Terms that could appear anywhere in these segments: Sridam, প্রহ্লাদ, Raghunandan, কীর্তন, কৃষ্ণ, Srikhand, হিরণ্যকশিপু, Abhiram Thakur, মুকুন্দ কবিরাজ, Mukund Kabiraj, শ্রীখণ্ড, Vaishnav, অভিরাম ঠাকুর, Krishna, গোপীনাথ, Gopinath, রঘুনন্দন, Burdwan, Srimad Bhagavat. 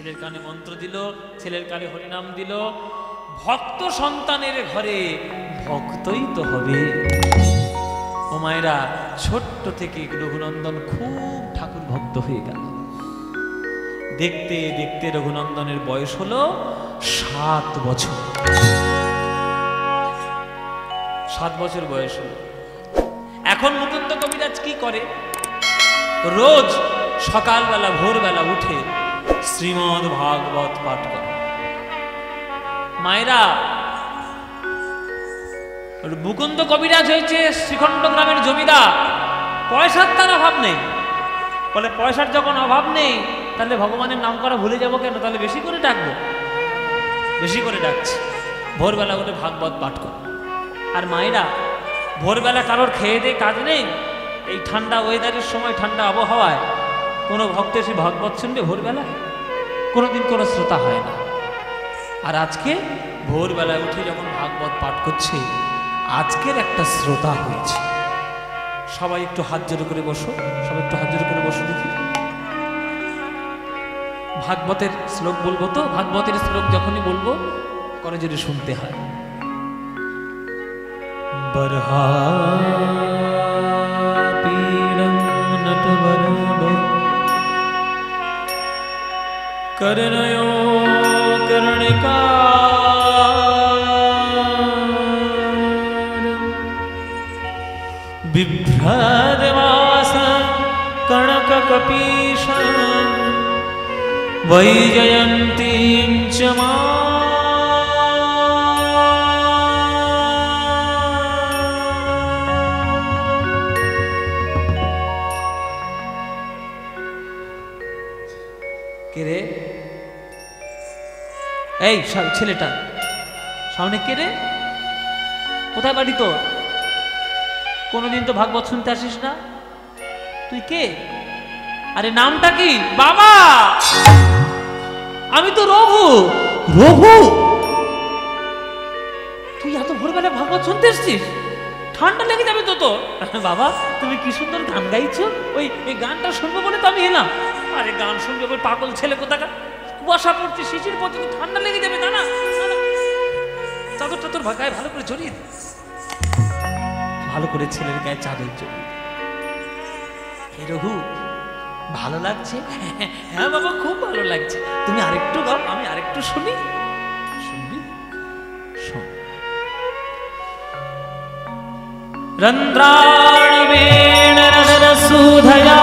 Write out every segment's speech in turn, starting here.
ऐलेर काने मंत्र दिल ऐलेर काने हरिनाम दिल भक्त सन्तानेर घरे भक्तई तो हबे। ओ मायरा छोट्टो थेके रघुनंदन खूब ठाकुर भक्त हये गेल। देखते देखते रघुनंदनेर बयस हलो 7 বছর। 7 বছর बयस हलो। एखन मुकुंद कविराज कि करे? रोज सकाल बेला भोर बेला उठे श्रीमद भागवत पाठ कर। मायरा मुकुंद कबिराज श्रीखंड ग्रामेर जमीदार, पैसार तार अभाव नहीं। बोले पैसार जखन अभाव नहीं ताहले भगवानेर नाम करा भूले जाबो केन, ताहले बेशी करे डाकबो। बेशी करे डाकछे भोर बेला उठे भागवत पाठ कर। आर मायरा भोर बेला कारोर खेये दे काज नेई, এই ঠান্ডা ওয়েদারের সময় ঠান্ডা আবহাওয়ায় কোনো ভক্ত এসে ভাগবত শুনবে ভোরবেলা? কোনোদিন কোনো শ্রোতা হয় না। আর আজকে ভোরবেলায় উঠে যখন ভাগবত পাঠ করছে আজকের একটা শ্রোতা হয়েছে। সবাই একটু হাত জোড় করে বসো, সবাই একটু হাত জোড় করে বসো। দেখি ভাগবতের শ্লোক বলবো তো? ভাগবতের শ্লোক যখনই বলবো করে যদি শুনতে হয়। বরহা करनयो कर्णिका बिभ्रदवास कणककपीश वैजयंतीं च ছেলেটা সামনে কে রে? কোথায় বাড়ি তোর? কোনোদিন তো ভাগবত শুনতে আসিস না, তুই কে? আরে নামটা কি? বাবা আমি তো রঘু। রঘু তুই এত ভোরবেলা ভাগবত শুনতে আসছিস? ঠান্ডা লেগে যাবে তো তোর। বাবা তুমি কি সুন্দর গান গাইছো, ওই এই গানটা শুনবো বলে তো আমি এলাম। আরে গান শুনবে ওই পাগল ছেলে কোথাকার, কুয়াশা পড়ছে শিশির পথে ঠান্ডা লেগে যাবে। তা না চাদরটা তোর গায়ে ভালো করে জড়িয়ে দে। ভালো করে ছেলের গায়ে চাদর জড়িয়ে দে। হে রঘু ভালো লাগছে? হ্যাঁ বাবা খুব ভালো লাগছে। তুমি আরেকটু গাও, আমি আরেকটু শুনি। শুনবি? শোন। রন্ধ্রাণি বেণ রসুধয়া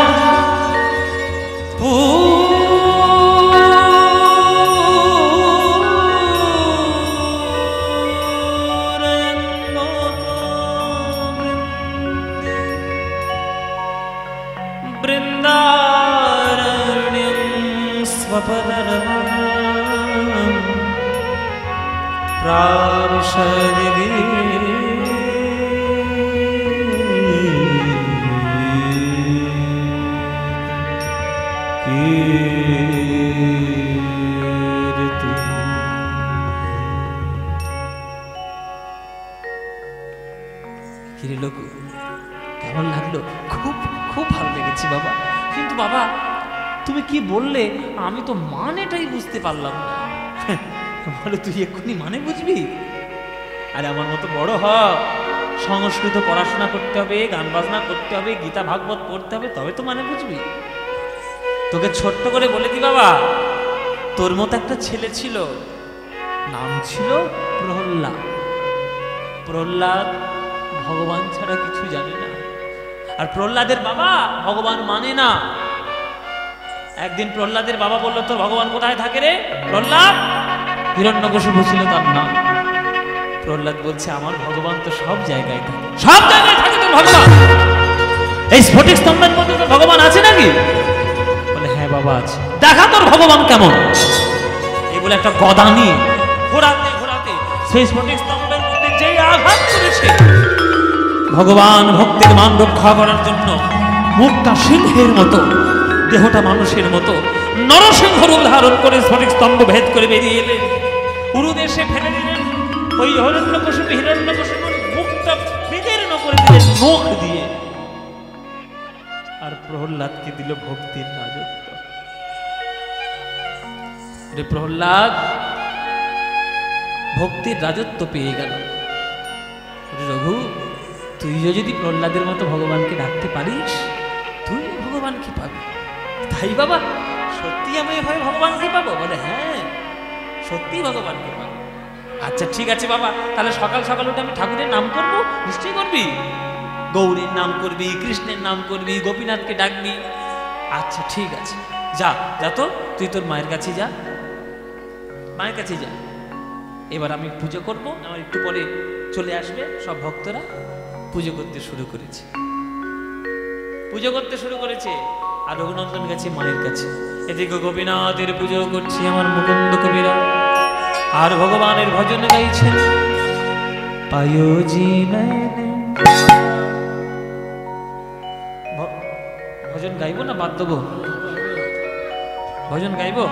আমি তো মানেটাই বুঝতে পারলাম না। বলে তুই এক্ষুনি মানে বুঝবি? আরে আমার মতো বড় হ, সংস্কৃত পড়াশোনা করতে হবে, গান বাজনা করতে হবে, গীতা ভাগবত পড়তে হবে, তবে তো মানে বুঝবি। তোকে ছোট্ট করে বলে দি বাবা, তোর মতো একটা ছেলে ছিল, নাম ছিল প্রহ্লাদ। প্রহ্লাদ ভগবান ছাড়া কিছু জানে না, আর প্রহ্লাদের বাবা ভগবান মানে না। একদিন প্রহ্লাদের বাবা বললো, তোর ভগবান কোথায় থাকে রে প্রহ্লাদ? হিরণ্যকশিপু ছিল তার নাম। প্রহ্লাদ বলছে আমার ভগবান তো সব জায়গায় থাকে। সব জায়গায় থাকে তোর ভগবান? এই স্ফটিক স্তম্ভের মধ্যে তোর ভগবান আছে নাকি? বলে হ্যাঁ বাবা আছে। দেখা তোর ভগবান কেমন। এই বলে একটা গদা নিয়ে ঘোরাতে ঘোরাতে সেই স্ফটিক স্তম্ভের মধ্যে যেই আঘাত করেছে, ভগবান ভক্তের মান রক্ষা করার জন্য মুখটা সিংহের মতো, দেহটা মানুষের মতো নরসিংহ রূপ ধারণ করে স্ফটিক স্তম্ভ ভেদ করে বেরিয়ে এলেন। উরুদেশে ফেলে দিলেন ওই হিরণ্যকশিপু। হিরণ্যকশিপুর মুখটা বিদীর্ণ করে দিলেন মুখ দিয়ে, আর প্রহ্লাদকে দিল ভক্তির রাজত্ব। रे प्रहलाद भक्तिर राजत्व पेये गेल। रघु तुईओ यदि प्रहलादेर मतो भगवान के डाकते पारिस तुई भगवान के पाबि। ताई बाबा सत्यि आमि हय भगवान के पाबो? बोले हाँ सत्यि भगवान के पाबो। अच्छा ठीक आछे बाबा ताहले सकाल सकाल उठे आमि ठाकुरेर नाम करब। निश्चय करबि, गौरीर नाम करबि, कृष्णेर नाम करबि, गोपीनाथ के डाकबि। अच्छा ठीक आछे जा जा तो तुई तोर मायेर काछे जा, मायेर काछे जा। एबार आमि पूजा करब, आमार एकटु परे चले आसबे। सब भक्तरा पूजा करते शुरू करेछे, पूजा करते शुरू करेछे। आर रघुनंदन गेছে मायेर काछे। एदिকে गोपीनाथের पूजा করছে আমার মুকুন্দ কবিরাজ, আর ভগবানের ভজন গাইছেন। পায়ো জি মেনে ভজন গাইবো না বাদ দেবো? भजन गाइबो।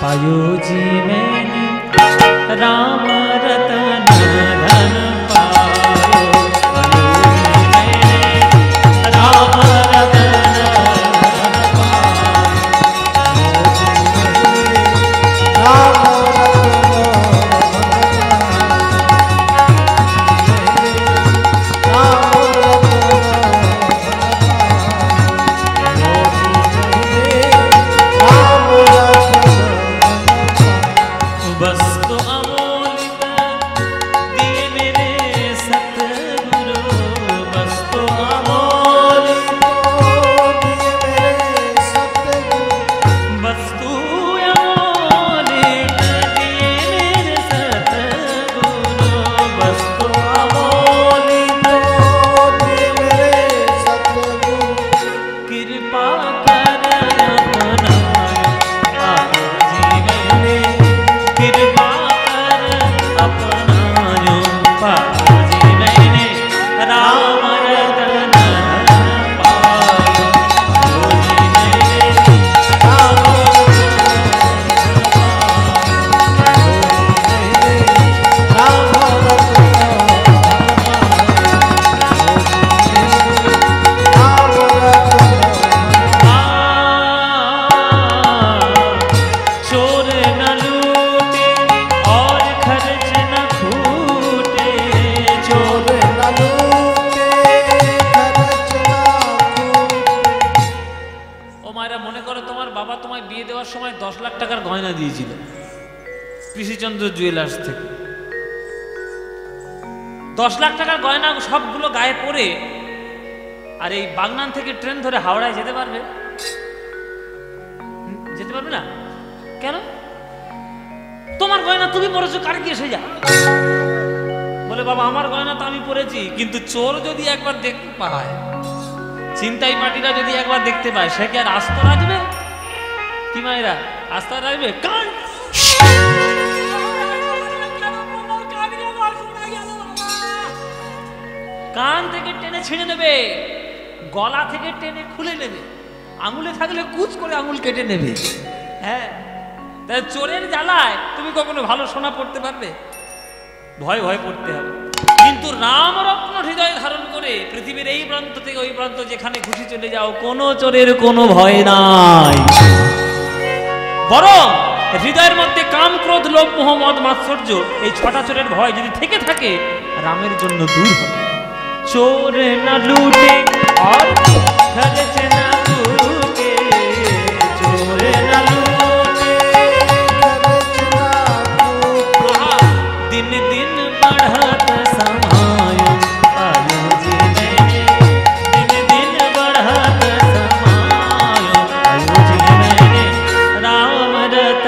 पायो जी मैंने राम रतन धन पायो, पायो जी मैंने राम रतन धन पायो। चोर जो एक बार देखते पाए, चिंताई पाटीरा जो एक बार देखते पाए, से क्या आस्था राखबे? कि मायरा आस्था राखबे? कान কান থেকে টেনে ছিঁড়ে নেবে, গলা থেকে টেনে খুলে নেবে, আঙুলে থাকলে কুচ করে আঙুল কেটে নেবে। হ্যাঁ, তাই চোরের জ্বালায় তুমি কখনো ভালো সোনা পড়তে পারবে? ভয় ভয় পড়তে হবে। কিন্তু রাম রত্ন হৃদয় ধারণ করে পৃথিবীর এই প্রান্ত থেকে ওই প্রান্ত যেখানে খুশি চলে যাও, কোনো চোরের কোনো ভয় নাই। বরং হৃদয়ের মধ্যে কাম, ক্রোধ, লোভ, মোহ, মদ, মাৎসর্য এই ছটা চোরের ভয় যদি থেকে থাকে, রামের জন্য দূর হবে। চোর না লুটে আর খরচ না লুটে, চোর না লুটে খরচ না লুটে, দিন দিন বাড়ত সমায়। পায়ো জি মেনে দিন দিন বাড়ত সমায়, পায়ো জি মেনে রাম রতন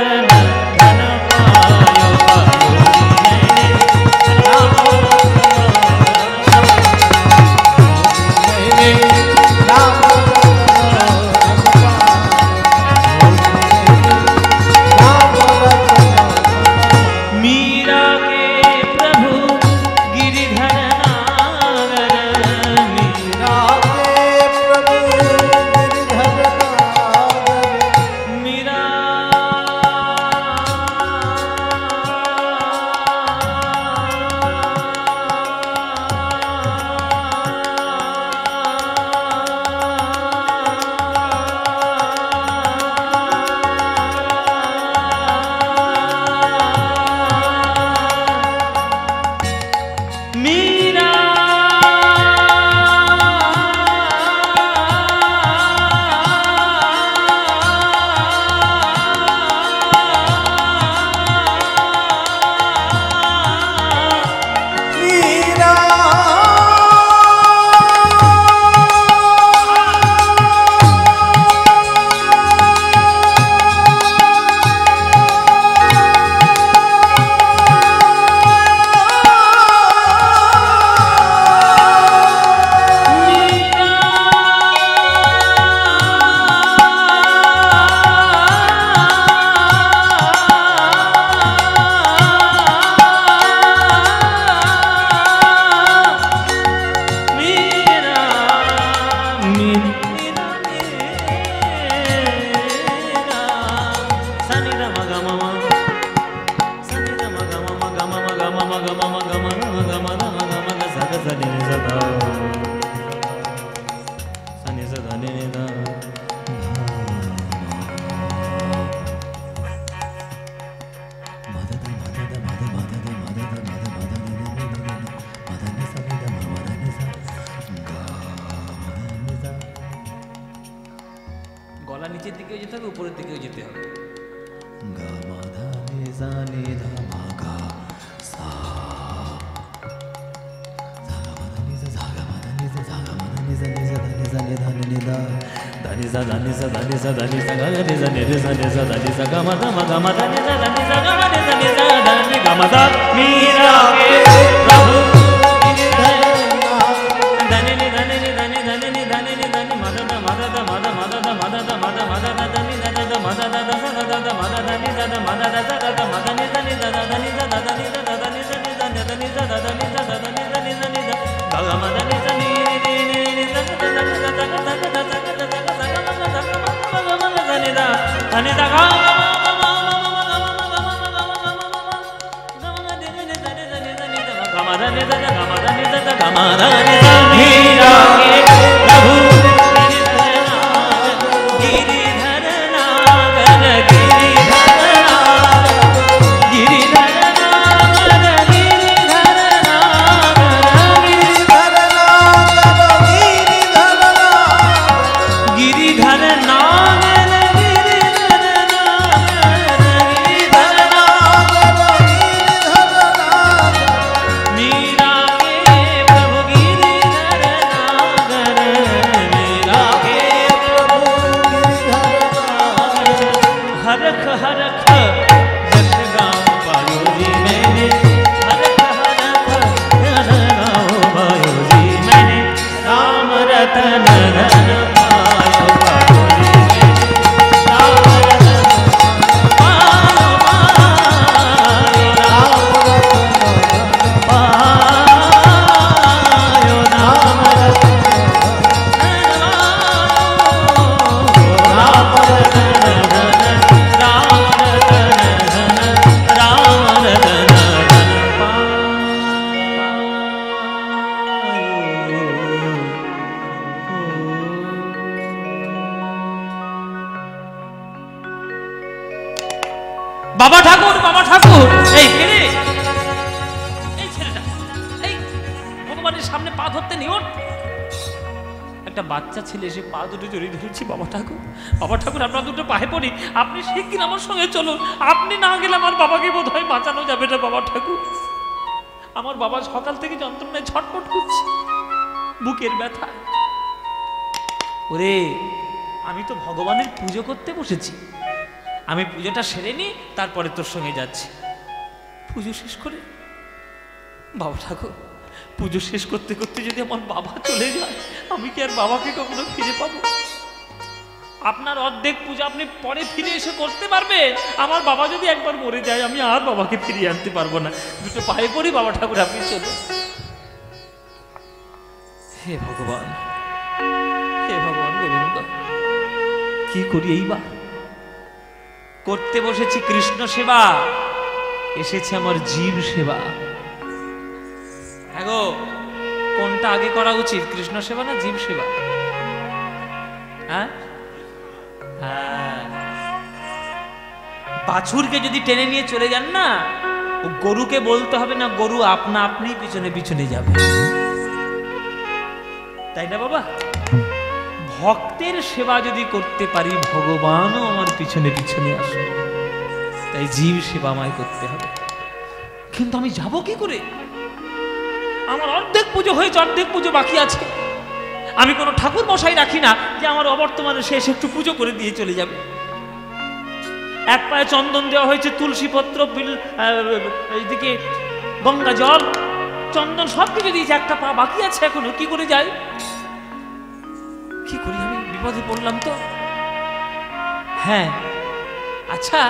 ধন পায়ো। পায়ো জি মেনে রাম Ram Ram कृष्ण सेवा जीव सेवा आगे करा उचित कृष्ण सेवा ना जीव सेवा बाछुर के जो टेने निये चले जान ना गरु के बोलते हबे ना गरु अपना अपनी पिछने पिछने जाबे ताई ना बाबा भक्तेर सेवा जदि करते पारी भगवानो आमार पिछने पिछने आसे ताई जीव सेवा आमाय करते हबे किन्तु आमी जाबो कि करे आमार अर्धेक पुजो होयेछे अर्धेक पुजो बाकी आछे आमी कोनो ठाकुर मशाई राखी ना जे आमार अबर्तमाने शेष एकटु पुजो करे दिये चले जाबे एक पाये चंदन देवा होयेछे तुलसी पत्र बिल एदिके गंगा जल चंदन सबकिछु दिये एकटा पा बाकी आछे एखोनो कि करे जाय की करी आमी विपदे पड़लाम तो हाँ अच्छा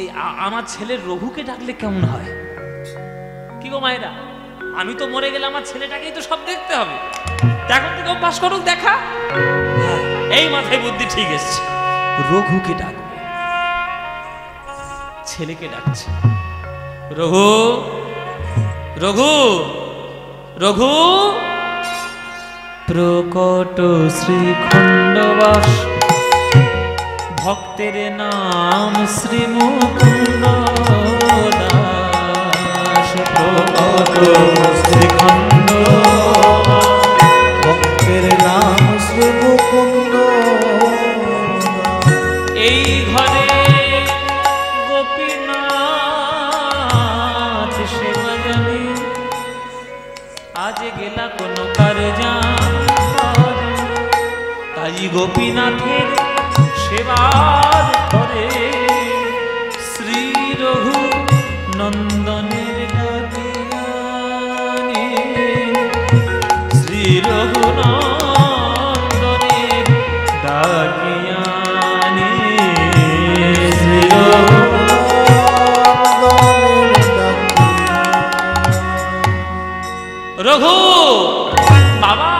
ए आमार छेलेर रघुके डाकले केमन हय कि गो मायरा आमी तो मरे गेले आमार छेलेटाकेई तो सब देखते हबे तखन तो अभ्यास करुक देखा एई माथाय बुद्धि ठीक एसेछे रघुके डाकबो छेलेके डाकछे रघु रघु रघु প্রকট শ্রীখণ্ডবাস ভক্তের নাম শ্রী মুকুন্দ দাস প্রকট শ্রীখণ্ড ভক্তের নাম শ্রী মুকুন্দ এই ঘরে গোপীনাথ সেবা জানি আজ গেলা কোন কারজা তাই গোপীনাথের সেবার করে শ্রী রঘুনন্দনের ডাকে আনি শ্রী রঘুনন্দনের ডাকে আনি শ্রী রঘুনন্দনের ডাকে রঘু বাবা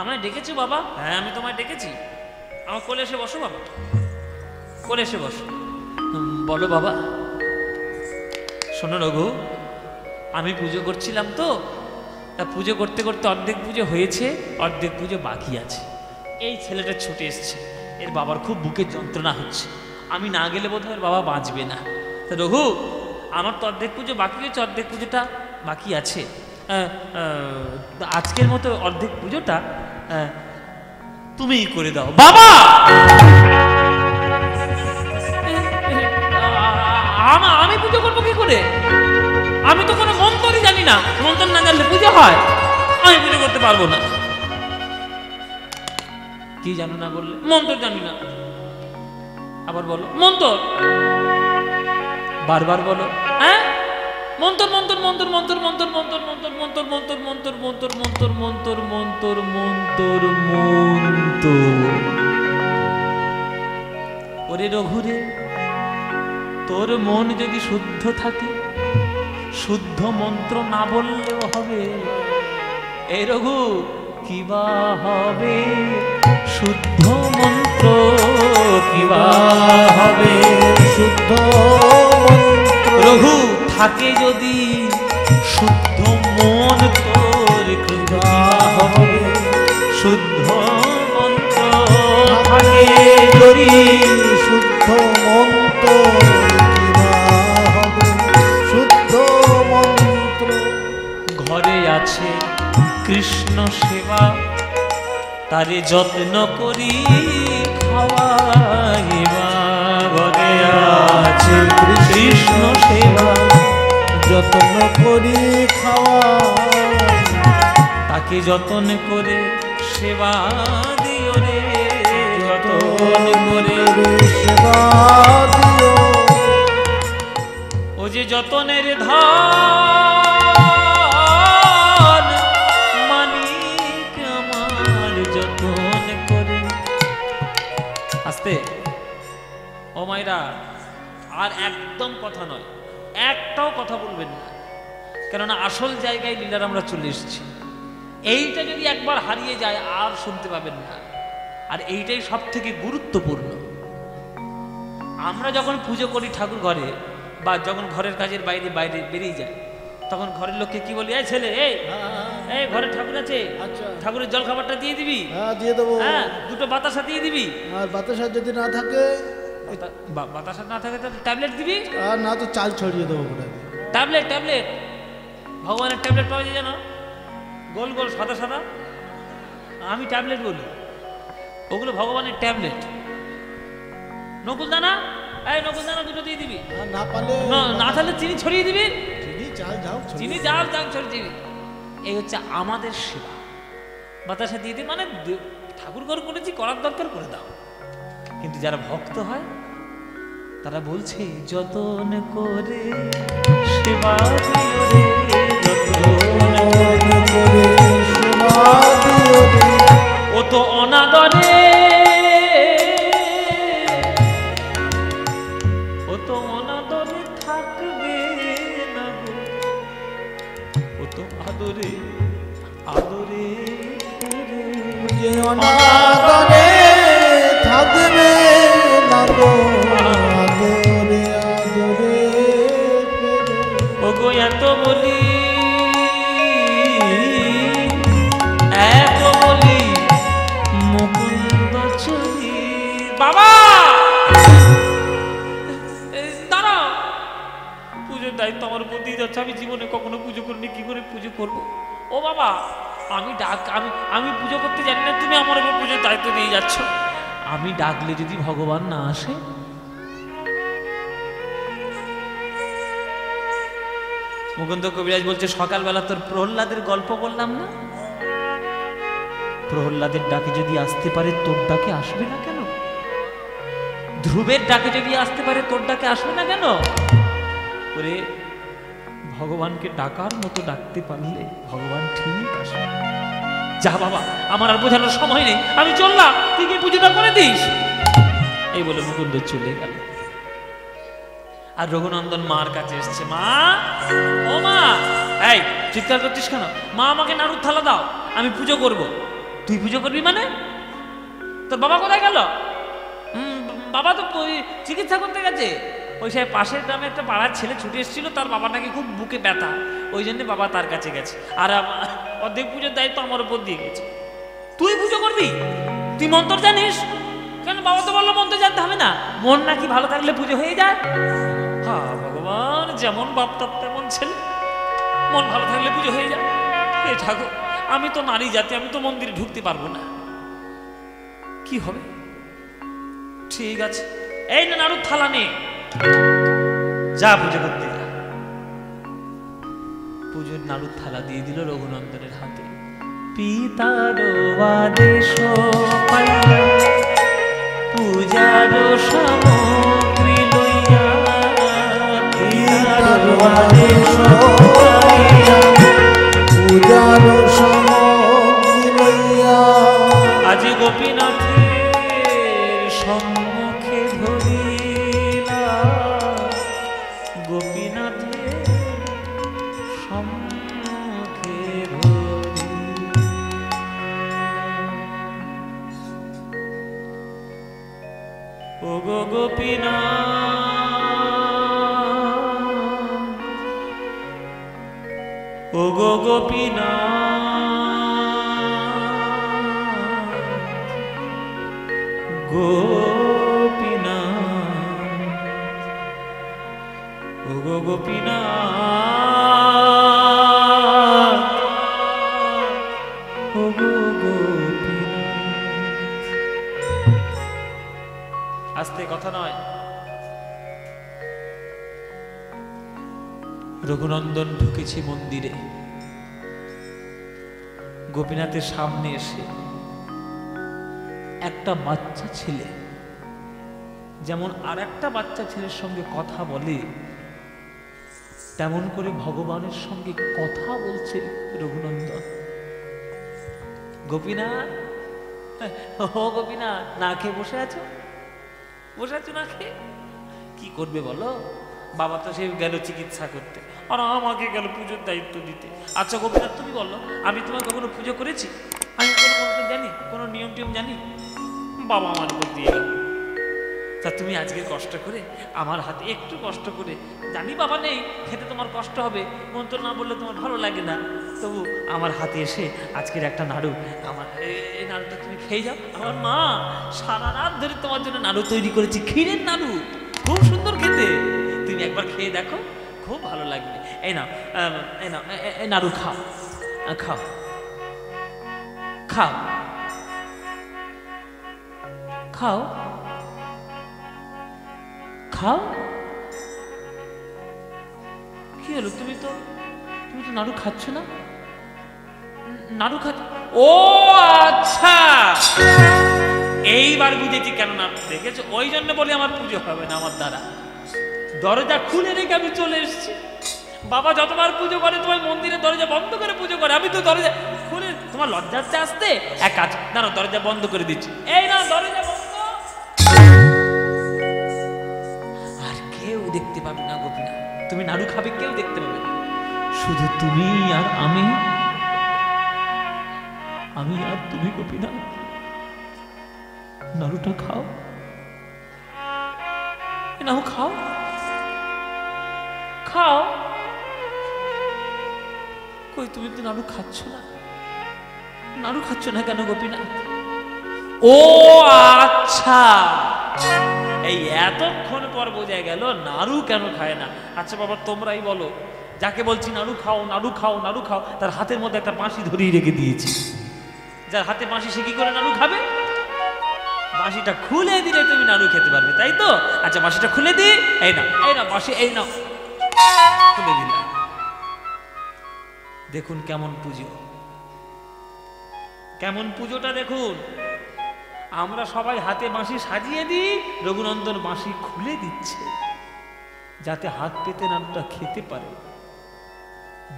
আমায় ডেকেছো বাবা? হ্যাঁ আমি তোমায় ডেকেছি। আমার কোলে এসে বসো বাবা, কোলে এসে বসো। বলো বাবা। শোনো রঘু, আমি পুজো করছিলাম তো, তা পুজো করতে করতে অর্ধেক পুজো হয়েছে, অর্ধেক পুজো বাকি আছে। এই ছেলেটা ছুটে এসছে, এর বাবার খুব বুকের যন্ত্রণা হচ্ছে, আমি না গেলে বোধহয় এর বাবা বাঁচবে না। তা রঘু আমার তো অর্ধেক পুজো বাকি হয়েছে, অর্ধেক পুজোটা বাকি আছে, আজকের মতো অর্ধেক পুজোটা তুমিই করে দাও। বাবা আমি পুজো করবো কি করে? আমি তো কোনো মন্ত্রই জানি না, মন্ত্র না জানলে পুজো হয়? আমি পুজো করতে পারবো না। কি জানো না বললে? মন্ত্র জানি না। আবার বলো মন্ত্র, বারবার বলো। হ্যাঁ মন্তর মন্তর মন্তর মন্তর মন্তর মন্তর মন্তর মন্তর মন্তর মন্তর মন্তর মন্তর মন্তর মন্তর মন্তর মন্তর। ওরে রঘুরে, তোর মন যদি শুদ্ধ থাকে, শুদ্ধ মন্ত্র না বললেও হবে। এই রঘু কিবা হবে? শুদ্ধ মন্ত্র কিবা হবে? শুদ্ধ রঘু থাকে যদি শুদ্ধ মন তোর কৃপা হবে। শুদ্ধ মন্ত্র থাকে যদি শুদ্ধ মন্ত্র কৃপা হবে। শুদ্ধ মন্ত্র ঘরে আছে কৃষ্ণ সেবা, তারে যত্ন করি খাওয়াই। ঘরে আছে কৃষ্ণ সেবা, যতন করি খাওয়া। তাকে যতন করে সেবা দিও রে, যতন করে সেবা দিও। ও যে যতনের ধন মানিক আমার, যতন করে। আস্তে ও মাইরা, আর একদম কথা নয়, একটাও কথা বলবেন না, কেননা আসল জায়গায় লীলার আমরা চলে এসেছি। এইটা যদি একবার হারিয়ে যায় আর শুনতে পাবেন না। আর এইটাই সব থেকে গুরুত্বপূর্ণ। আমরা যখন পুজো করি ঠাকুর ঘরে, বা যখন ঘরের কাজের বাইরে বাইরে বেরিয়ে যায়, তখন ঘরের লোককে কি বলি? এই ছেলে, এই ঘরে ঠাকুর আছে, ঠাকুরের জল খাবারটা দিয়ে দিবি। দিয়ে দেবো। হ্যাঁ দুটো বাতাসা দিয়ে দিবি, আর বাতাসা যদি না থাকে, বাতাসা না থাকে তাহলে ট্যাবলেট দিবি, আর না তো চাল ছড়িয়ে দেবো। ট্যাবলেট, ট্যাবলেট ভগবানের ট্যাবলেট পাওয়া যায় জানো, গোল গোল সাদা সাদা, আমি ট্যাবলেট বলি, ওগুলো ভগবানের ট্যাবলেট। নকুল দানা, এই নকুল দানা দুটো দিয়ে দিবি, না পারলে না থাকলে চিনি ছড়িয়ে দিবি, চিনি জাল জাল ছড়িয়ে দিবি। এই হচ্ছে আমাদের সেবা। বাতাসা দিয়ে দিই মানে ঠাকুর ঘর করেছি, করার দরকার করে দাও। কিন্তু যারা ভক্ত হয় তারা বলছে যতন করে সেবা দিও রে, যতন করে সেবা দিও রে। ও তো অনাদরে, ও তো অনাদরে থাকবে না গো, ও তো আদরে আদরে অনাদরে থাকবে না গো, আদরে আদরে। ওগো এত বলি दायित्व আমার উপর দিয়ে যাচ্ছে আমি জীবনে কখনো পুজো করিনি কি করে পুজো করব ও বাবা আমি ডাক আমি পুজো করতে জানি না তুমি আমার উপর পুজোর দায়িত্ব দিয়ে যাচ্ছ আমি ডাকলে যদি ভগবান না আসে মুকুন্দ কবিরাজ বলছে সকালবেলা তোর প্রহ্লাদের গল্প বললাম না প্রহ্লাদের ডাকে যদি আসতে পারে তোর ডাকে আসবে না কেন ধ্রুবের ডাকে যদি আসতে পারে তোর ডাকে আসবে না কেন ওরে ভগবানকে ডাকার মতো ডাকতে পারলে ভগবান ঠিক আসবে যা বাবা আমার আর বোঝানোর সময় নেই আমি চললাম তুই কি পুজোটা করে দিস এই বলে মুকুন্দ চলে গেল আর রঘুনন্দন মার কাছে এসছে মা ও মা এই চিৎকার করছিস কেন মা আমাকে নাড়ুর থালা দাও আমি পুজো করব তুই পুজো করবি মানে তোর বাবা কোথায় গেল বাবা তো চিকিৎসা করতে গেছে ওই সাহেব পাশের গ্রামে একটা পাড়ার ছেলে ছুটে এসেছিল তার বাবা নাকি খুব বুকে ব্যথা ওই জন্য বাবা তার কাছে গেছে আর অর্ধেক পুজোর দায়িত্ব আমার উপর দিয়ে গেছে তুই পুজো করবি তুই মন্তর জানিস কেন বাবা তো বললো মন্তর জানতে হবে না মন নাকি ভালো থাকলে পুজো হয়ে যায় হ্যাঁ ভগবান যেমন বাপ তার তেমন ছেলে মন ভালো থাকলে পুজো হয়ে যায় হে ঠাকুর আমি তো নারী জাতি আমি তো মন্দিরে ঢুকতে পারবো না কি হবে ঠিক আছে এই না নাড়ুর থালা নে যা পুজো করতে যা পুজোর নাড়ুর থালা দিয়ে দিল রঘুনন্দনের হাতে পিতার আদেশ পাইয়া পূজার সামগ্রী লইয়া পিতার আদেশ পাইয়া পূজার সামগ্রী লইয়া আজি গোপীনাথের সম্মুখে ধরিলা গোপীনাথের সম্মুখে ও গো গোপীনাথ ও গো গোপীনাথ গোপীনাথ ও গো গোপীনাথ ও গো গোপীনাথ আস্তে কথা নয় রঘুনন্দন ঢুকেছে মন্দিরে গোপীনাথের সামনে এসে একটা বাচ্চা ছেলে যেমন আর একটা বাচ্চা ছেলের সঙ্গে কথা বলে তেমন করে ভগবানের সঙ্গে কথা বলছে রঘুনন্দন গোপীনাথ ও গোপীনাথ না খেয়ে বসে আছো না খেয়ে কি করবে বলো বাবা তো সে গেল চিকিৎসা করতে আর আমাকে গেল পুজোর দায়িত্ব দিতে আচ্ছা গোপীনাথ তুমি বলো আমি তোমার কখনো পুজো করেছি আমি কোনো মন্ত্র জানি কোনো নিয়ম টিয়ম জানি বাবা আমার উপর দিয়ে গেল তা তুমি আজকে কষ্ট করে আমার হাতে একটু কষ্ট করে জানি বাবা নেই খেতে তোমার কষ্ট হবে মন্ত্র না বললে তোমার ভালো লাগে না তবু আমার হাতে এসে আজকের একটা নাড়ু আমার এই নাড়ুটা তুমি খেয়ে যাও আমার মা সারা রাত ধরে তোমার জন্য নাড়ু তৈরি করেছি ক্ষীরের নাড়ু খুব সুন্দর খেতে তুমি একবার খেয়ে দেখো খুব ভালো লাগবে এই নাও এই নাও এই নাড়ু খাও খাও খাও খাও খাও কি হলো তুমি তো নাড়ু খাচ্ছ না নাড়ু খাচ্ছ ও আচ্ছা এইবার বুঝেছি কেন না দেখেছো ওই জন্য বলি আমার পুজো হবে না আমার দ্বারা দরজা খুলে রেখে আমি চলে এসেছি বাবা যতবার পুজো করে তোমার মন্দিরে দরজা বন্ধ করে পুজো করে আমি তো দরজা খুলে তোমার লজ্জা হচ্ছে আসতে এক কাজ না দরজা বন্ধ করে দিচ্ছি এই না দরজা বন্ধ আর কেউ দেখতে পাবে না গোপীনাথ তুমি নাড়ু খাবে কেউ দেখতে পাবে না শুধু তুমি আর আমি আর তুমি গোপীনাথ নাড়ুটা খাও নাও খাও খাও কই তুমি তো নাড়ু খাচ্ছ না নাড়ু খাচ্ছ না কেন গোপীনাথ ও আচ্ছা দেখুন কেমন পুজো, কেমন পুজোটা দেখুন। আমরা সবাই হাতে বাঁশি সাজিয়ে দিই, রঘুনন্দন বাঁশি খুলে দিচ্ছে যাতে হাত পেতে নামটা খেতে পারে।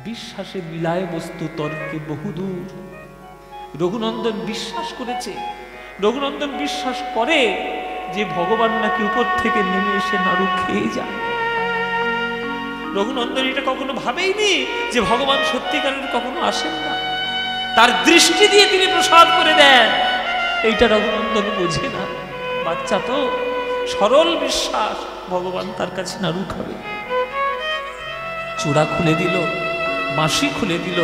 বিশ্বাসে মিলায় বস্তু তর্কে বহুদূর। রঘুনন্দন বিশ্বাস করেছে, রঘুনন্দন বিশ্বাস করে যে ভগবান নাকি উপর থেকে নেমে এসে নাড়ু খেয়ে যায়। রঘুনন্দন এটা কখনো ভাবেইনি যে ভগবান সত্যিকারের কখনো আসেন না, তার দৃষ্টি দিয়ে তিনি প্রসাদ করে দেন। এইটা রঘুনন্দন বোঝে না, বাচ্চা তো, সরল বিশ্বাস ভগবান তার কাছে নাড়ু খাবে। চূড়া খুলে দিল, বাঁশি খুলে দিল,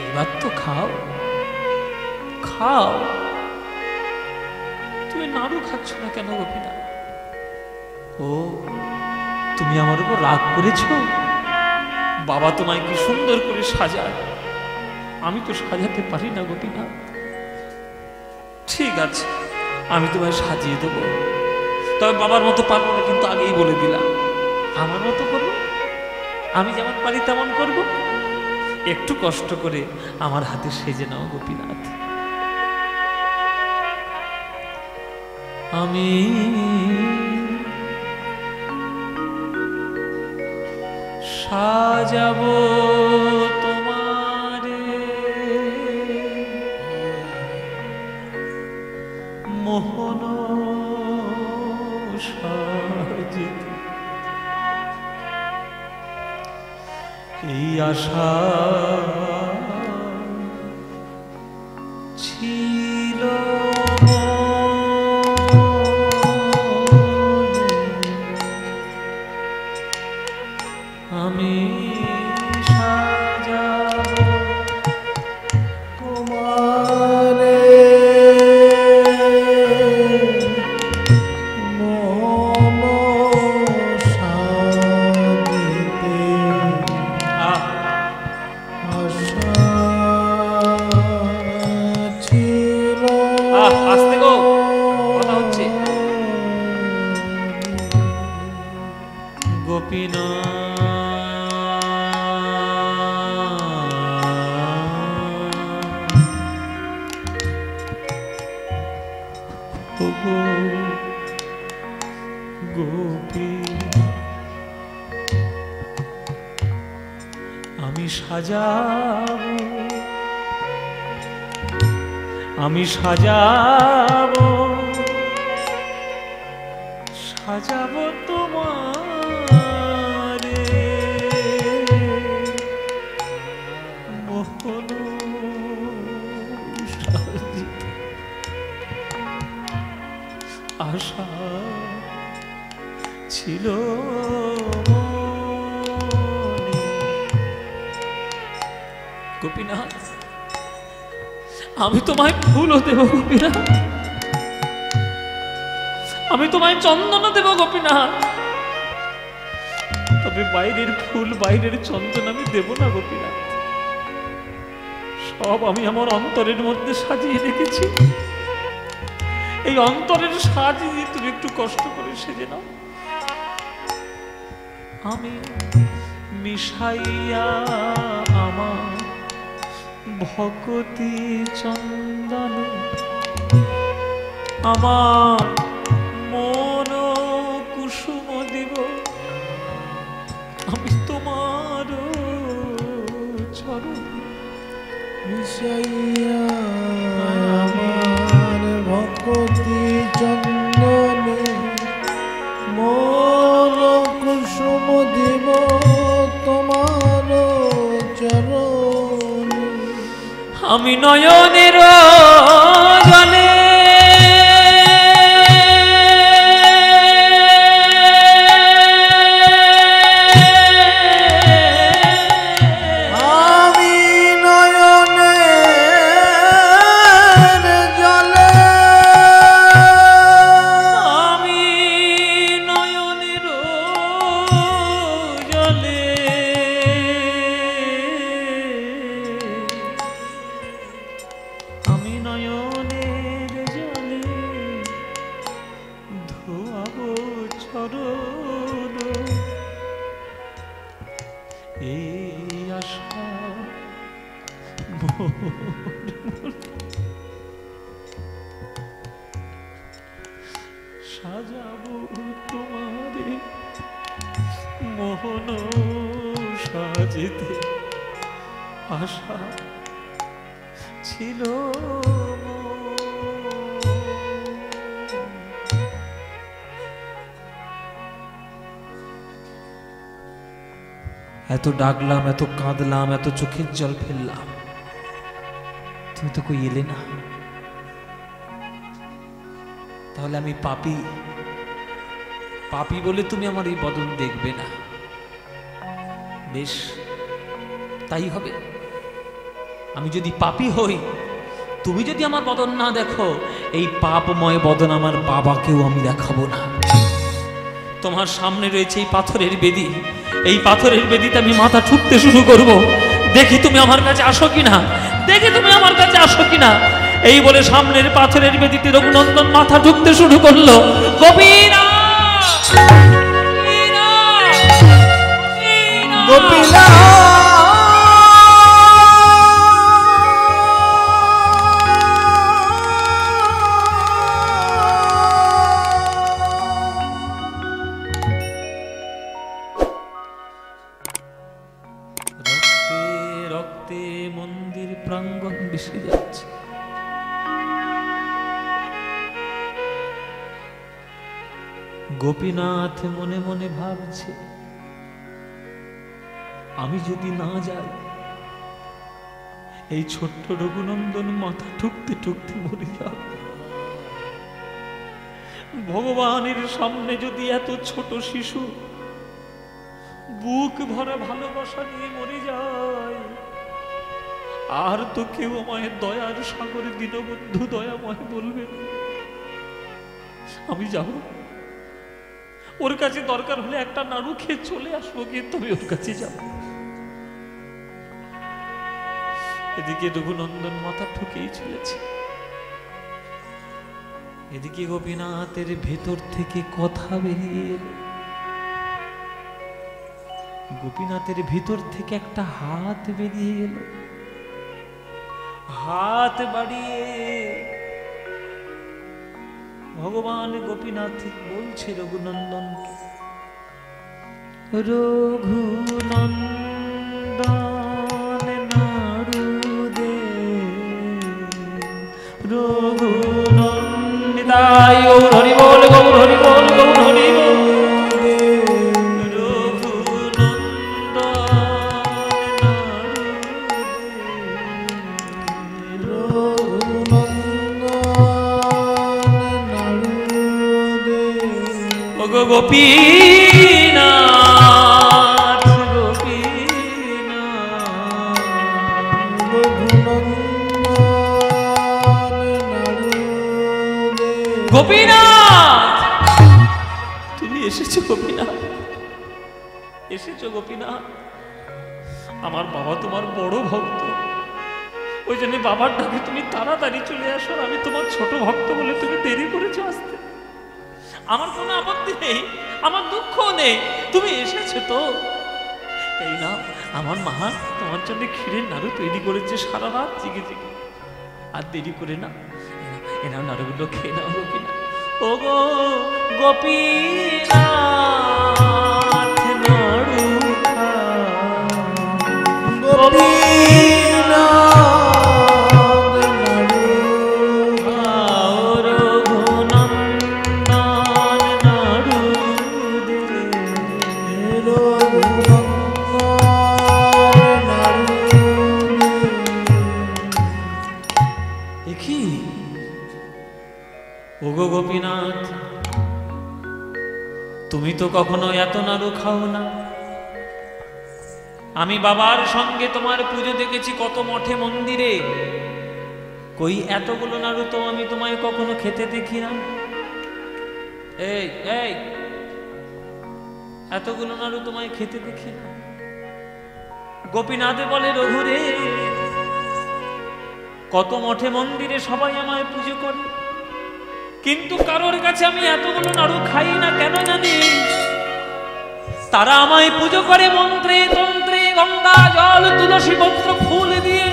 এইবার তো খাও খাও। তুমি নাড়ু খাচ্ছ না কেন গোপিনা? ও, তুমি আমার উপর রাগ করেছ? বাবা তোমায় কি সুন্দর করে সাজায়, আমি তো সাজাতে পারি না গোপিনা। ঠিক আছে, আমি তোমায় সাজিয়ে দেবো, তবে বাবার মতো পারবো না, কিন্তু আগেই বলে দিলাম আমার মতো করবো, আমি যেমন পারি তেমন করব। একটু কষ্ট করে আমার হাতে সেজে নাও গোপীনাথ। আমি সাজাবো মোহন সাজিত, এই আশা ছিল আমি। আমি সাজাবো, সাজাবো তোমারে মোহন সাজিত, আশা ছিল গোপীনাথ। আমি তোমায় ফুলও দেব গোপীনাথ, আমি তোমায় চন্দনও দেব গোপীনাথ, তবে বাইরের ফুল বাইরের চন্দন আমি দেব না গোপীনাথ। সব আমি আমার অন্তরের মধ্যে সাজিয়ে রেখেছি, এই অন্তরের সাজিয়ে তুমি একটু কষ্ট করে সেজে নাও। আমি মিশাইয়া আমার ভকতি চন্দন, আমার মন কুসুম দিব, আমি তোমার চরণ মিশাইয়া আমার ভকতি চন্দনে মন কুসুম দিব, তোমার চরণ আমি নয়নের জলে আমি সাজাবো তোমারে মোহন সাজিতে আশা ছিল এত ডাকলাম এত কাঁদলাম এত চোখের জল ফেললাম তুমি তো কই এলে না তাহলে আমি পাপী পাপী বলে তুমি আমার এই বদন দেখবে না বেশ তাই হবে আমি যদি পাপী হই তুমি যদি আমার বদন না দেখো এই পাপময় বদন আমার বাবাকেও আমি দেখাবো না তোমার সামনে রয়েছে এই পাথরের বেদী এই পাথরের বেদিতে আমি মাথা ঠুকতে শুরু করব দেখি তুমি আমার কাছে আসো কিনা দেখি তুমি আমার কাছে আসো কিনা এই বলে সামনের পাথরের বেদিতে রঘুনন্দন মাথা ঠুকতে শুরু করলো গোপীনাথ গোপীনাথ মনে মনে ভাবছে আমি যদি না যাই এই ছোট্ট রঘুনন্দন মাথা ঠুকতে ঠুকতে মরে যাবে ভগবানের সামনে যদি এত ছোট শিশু বুক ভরা ভালোবাসা নিয়ে মরে যায় আর তো কেউ আমায় দয়ার সাগরে দীনবন্ধু দয়াময় বলবে আমি যাব ওর কাছে দরকার হলে একটা নাড়ু খেয়ে চলে আসবো গিয়ে তবে ওর কাছে যাব এদিকে রঘুনন্দন মাথা ঠুকেই চলেছে এদিকে গোপীনাথের ভেতর থেকে কথা বেরিয়ে গোপীনাথের ভেতর থেকে একটা হাত বেরিয়ে এলো হাত বাড়িয়ে ভগবান গোপীনাথ বলছে রঘুনন্দনকে রঘুনন্দন নাড়ু দে রঘুনন্দন নিতাই হরি বল গৌর হরি বল গৌর হরি গোপীনাথ গোপীনাথ গোপীনাথ তুমি এসেছো গোপীনাথ এসেছো গোপীনাথ আমার বাবা তোমার বড় ভক্ত ওই জন্য বাবার ডাকে তুমি তাড়াতাড়ি চলে আসো আমি তোমার ছোট ভক্ত বলে তুমি দেরি করেছো আসতে আমার কোনো আপত্তি নেই আমার দুঃখ নেই তুমি এসেছো তো এই না আমার মা তোমার জন্য ক্ষীরের নাড়ু তৈরি করেছে সারা রাত জেগে জেগে আর দেরি করে না এরা নাড়ুগুলো খেয়ে নাও গোপীনা ও গো গোপীনাথ নাড়ু খা গোপীনাথ গোপীনাথ তুমি তো কখনো এত নাড়ু খাও না আমি বাবার সঙ্গে তোমার পুজো দেখেছি কত মঠে মন্দিরে কই এতগুলো নাড়ু তো আমি তোমায় কখনো খেতে দেখি না এই এই এতগুলো নাড়ু তোমায় খেতে দেখি না গোপীনাথে বলে রঘুরে কত মঠে মন্দিরে সবাই আমায় পুজো করে কিন্তু কারোর কাছে আমি এতগুলো নাড়ু খাই না কেন জানি তারা আমায় পুজো করে মন্ত্রে তন্ত্রে গঙ্গা জল তুলসী পত্র ফুল দিয়ে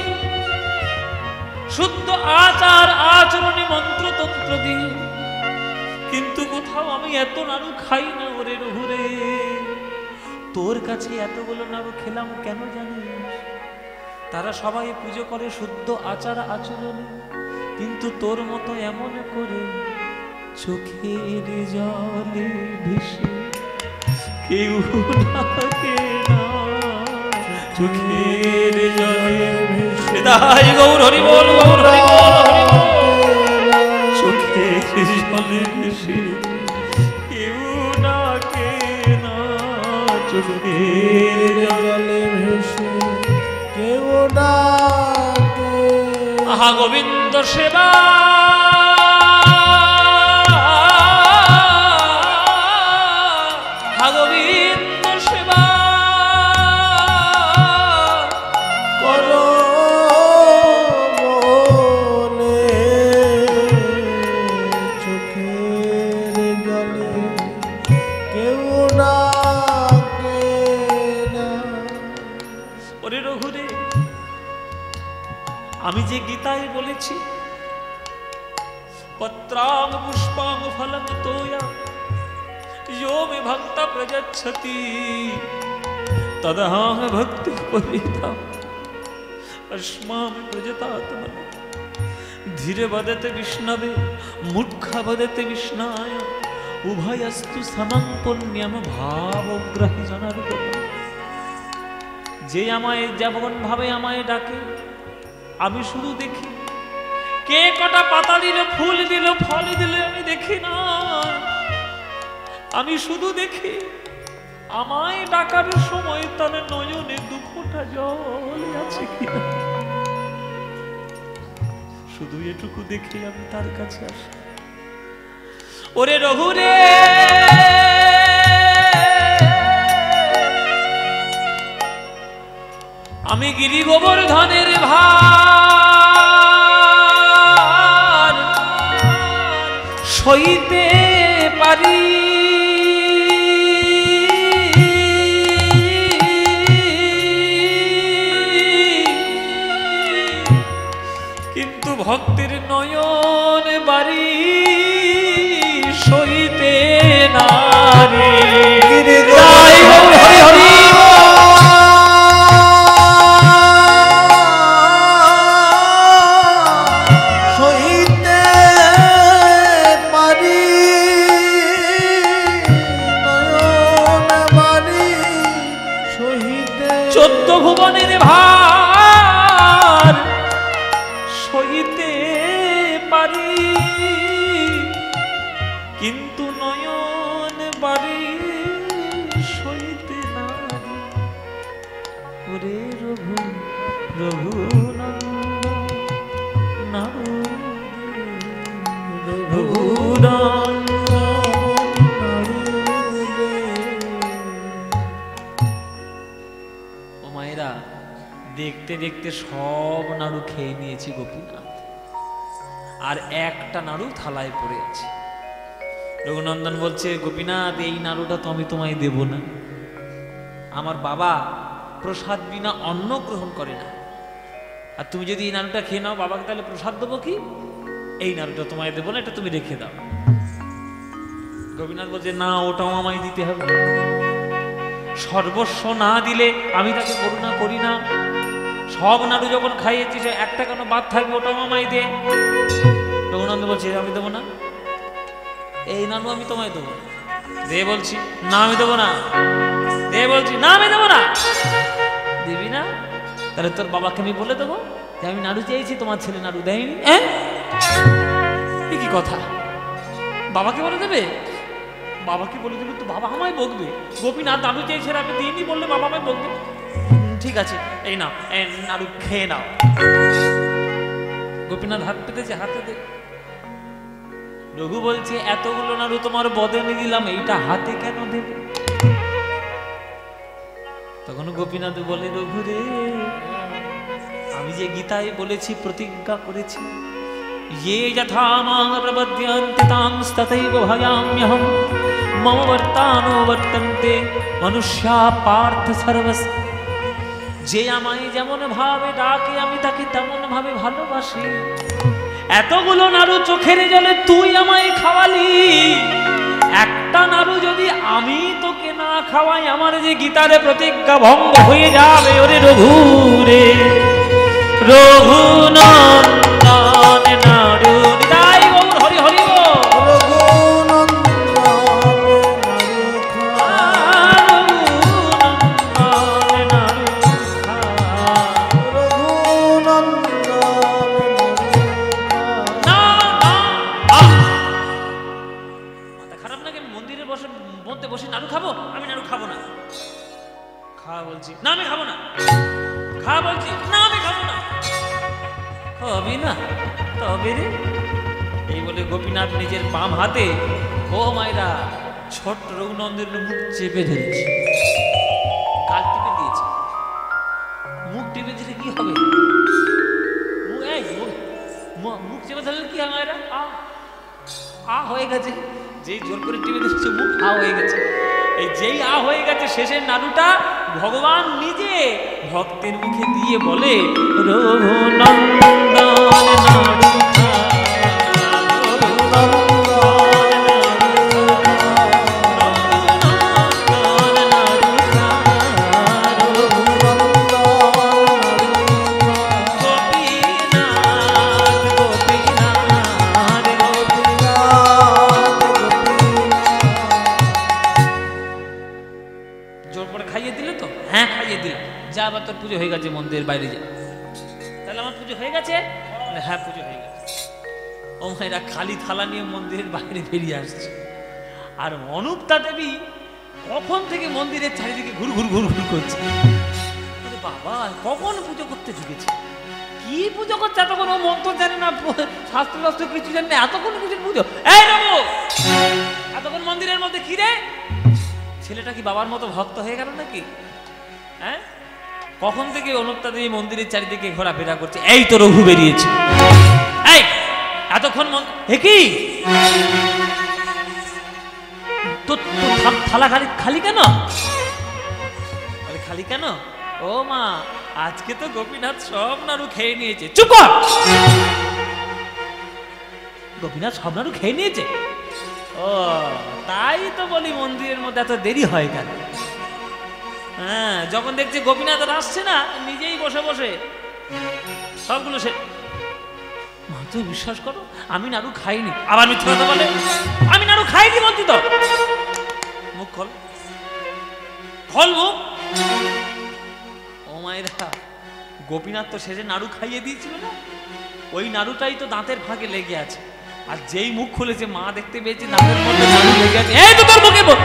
শুদ্ধ আচার আচরণে মন্ত্রতন্ত্র দিয়ে কিন্তু খাও, আমি এত নাড়ু খাই না ওরে রঘু রে, তোর কাছে এতগুলো নাড়ু খেলাম কেন জানিস? তারা সবাই পুজো করে শুদ্ধ আচার আচরণে, কিন্তু তোর মতো এমন করে চোখের জলে ভেসে কেউ ডাকে না, চোখের জলে ভেসে তাই গৌর হরি বল, গৌর হরি বল, চোখের জলে ভেসে কেউ ডাকে না, চোখের জলে ভেসে কেউ ডাকে। আহা গোবিন্দ সেবা আমি যে গীতায় বলেছি, পত্রাং পুষ্পাং ফলং তোয়া যো মে ভক্তা প্রযচ্ছতি তদহং ভক্তি পরিতাম অস্মামি প্রজতাত্মনা ধীরে বদতে বিষ্ণবে মূর্খা বদতে বিষ্ণায় উভয়স্তু সমং পুণ্যম ভাবগ্রহী জনার্দন। যে আমায় যেমন ভাবে আমায় ডাকে, আমি শুধু দেখি কে কটা পাতা দিল, ফুল দিল, ফল দিল, আমি দেখি না, আমি শুধু দেখি আমায় ডাকার সময় তার নয়নে দু ফোঁটা জল আছে কিনা, শুধু এটুকু দেখি আমি তার কাছে আসি। ওরে রঘু রে, আমি গিরি গোবর্ধনের ভার সইতে পারি, কিন্তু ভক্তির নয়ন বাড়ি সইতে নারে। দেখতে সব নাড়ু খেয়ে নিয়েছি গোপীনাথ, আর একটা নাড়ু থালায় পড়ে আছে। রঘুনন্দন বলছে, গোপীনাথ এই নাড়ুটা তো আমি তোমায় দেব না, আমার বাবা প্রসাদ বিনা অন্ন গ্রহণ করে না, আর তুমি যদি এই নাড়ুটা খেয়ে নাও বাবাকে তাহলে প্রসাদ দেবো কি? এই নাড়ুটা তোমায় দেবো না, এটা তুমি রেখে দাও। গোপীনাথ বলছে, না, ওটাও আমায় দিতে হবে, সর্বস্ব না দিলে আমি তাকে করুণা করি না, সব নাড়ু যখন খাইয়েছি একটা কেন বাদ থাকবে, ওটাও আমায় দে। রঘুনন্দ বলছে, আমি দেবো না, এই নাড়ু আমি তোমায় দেবো না। দে বলছি, না আমি দেবো না। দে বলছি, না আমি দেবো না। দিবি না? তাহলে তোর বাবাকে আমি বলে দেবো যে আমি নাড়ু চেয়েছি, তোমার ছেলে নাড়ু দেয়নি। কি কথা, বাবাকে বলে দেবে? বাবাকে বলে দেবে তো বাবা আমায় বকবে, গোপীনাথ নাড়ু চেয়েছে আমি দিইনি বললে বাবা আমায় বকবে। ঠিক আছে, এই নাও, এই নাড়ু খেয়ে নাও। গোপীনাথ হাত পেতেছে, হাতে দে। রঘু বলছে, এতগুলো নাড়ু তোমার বদনে দিলাম, এইটা হাতে কেন দেবে? তখন গোপীনাথ বলে, রঘু রে, আমি যে গীতায় বলেছি, প্রতিজ্ঞা করেছি, ইয়ে যথা মাং প্রবদ্যন্তে তাং তথৈব ভজাম্যহম, মম বর্তানো বর্তন্তে মনুষ্যা পার্থ সর্বস্য। যে আমায় যেমন ভাবে ডাকে, আমি তাকে তেমন ভাবে ভালোবাসি। এতগুলো নাড়ু চোখের জলে তুই আমায় খাওয়ালি, একটা নাড়ু যদি আমি তোকে না খাওয়াই আমার যে গীতারে প্রতিজ্ঞা ভঙ্গ হয়ে যাবে। ওরে রঘু রে রঘুনন্দন নাড়ু নিতাই গৌর হরি হরি গোপীনাথ নিজের বাম হাতে গো মাইরা ছোট্ট রঘুনন্দের মুখ চেপে ধরেছে, গাল টিপে দিয়েছে। মুখ টিপে দিলে কি হবে? মুখ চেপে ধরলে কি হবে? আ হয়ে গেছে, যেই জোর করে টিপে দিচ্ছে মুখ আ হয়ে গেছে। এই যেই আ হয়ে গেছে শেষের নাড়ুটা ভগবান নিজে ভক্তের মুখে দিয়ে বলে রঘুনন্দন মন্দির বাইরে যা। তাহলে আমার পুজো হয়ে গেছে? হ্যাঁ পুজো হয়ে গেছে। ও মায়েরা খালি থালা নিয়ে মন্দিরের বাইরে বেরিয়ে আসছে। আর অনুপ্তা দেবী কখন থেকে মন্দিরের চারিদিকে ঘুর ঘুর ঘুর ঘুর করছে। বাবা কখন পুজো করতে ঢুকেছে? কি পুজো করছে এতক্ষণ? ও মন্ত্র জানে না, শাস্ত্র শাস্ত্র কিছু জানে না, এতক্ষণ কিছু পুজো। এই রামু এতক্ষণ মন্দিরের মধ্যে কি রে? ছেলেটা কি বাবার মতো ভক্ত হয়ে গেল নাকি? হ্যাঁ কখন থেকে অনুপ্তা দেবী মন্দিরের চারিদিকে ঘোরাফেরা করছে। এই তো রঘু বেরিয়েছে। এই এতক্ষণ থালা খালি কেন? খালি কেন? ও মা আজকে তো গোপীনাথ সব নাড়ু খেয়ে নিয়েছে। চুপ কর। গোপীনাথ সব নাড়ু খেয়ে নিয়েছে? ও তাই তো বলি মন্দিরের মধ্যে এত দেরি হয় কেন। হ্যাঁ যখন দেখছি গোপীনাথ আর আসছে না, নিজেই বসে বসে সবগুলো সে। মা তুমি বিশ্বাস করো আমি নাড়ু খাইনি। আবার মিথ্যে কথা বলে। আমি নাড়ু খাইনি বলছি তো। মুখ খোল, খোল মুখ। ও মায়েরা গোপীনাথ তো শেষে নাড়ু খাইয়ে দিয়েছিল না, ওই নাড়ুটাই তো দাঁতের ফাঁকে লেগে আছে। আর যেই মুখ খুলেছে মা দেখতে পেয়েছে দাঁতের মধ্যে নাড়ু লেগে আছে। এই তো তোর মুখে বল।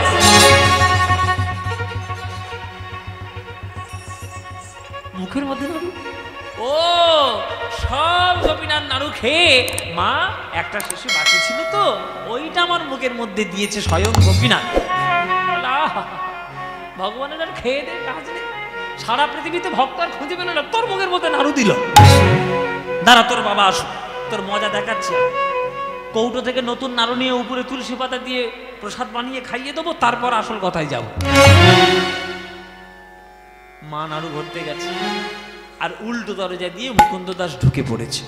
মুখের মধ্যে নাড়ু? ও সব গোপীনাথ নাড়ু খেয়ে মা একটা শেষে বাকি ছিল তো ওইটা আমার মুখের মধ্যে দিয়েছে স্বয়ং গোপীনাথ। ভগবানের আর খেয়ে দে কাজ নেই। সারা পৃথিবীতে ভক্ত আর খুঁজে পেল না, তোর মুখের মধ্যে নাড়ু দিল। দাঁড়া তোর বাবা আসুক, তোর মজা দেখাচ্ছে। কৌটো থেকে নতুন নাড়ু নিয়ে উপরে তুলসী পাতা দিয়ে প্রসাদ বানিয়ে খাইয়ে দেবো, তারপর আসল কথায় যাবো। মা নাড়ু ঘুরতে গেছে আর উল্টো দরজা দিয়ে মুকুন্দ দাস ঢুকে পড়েছে।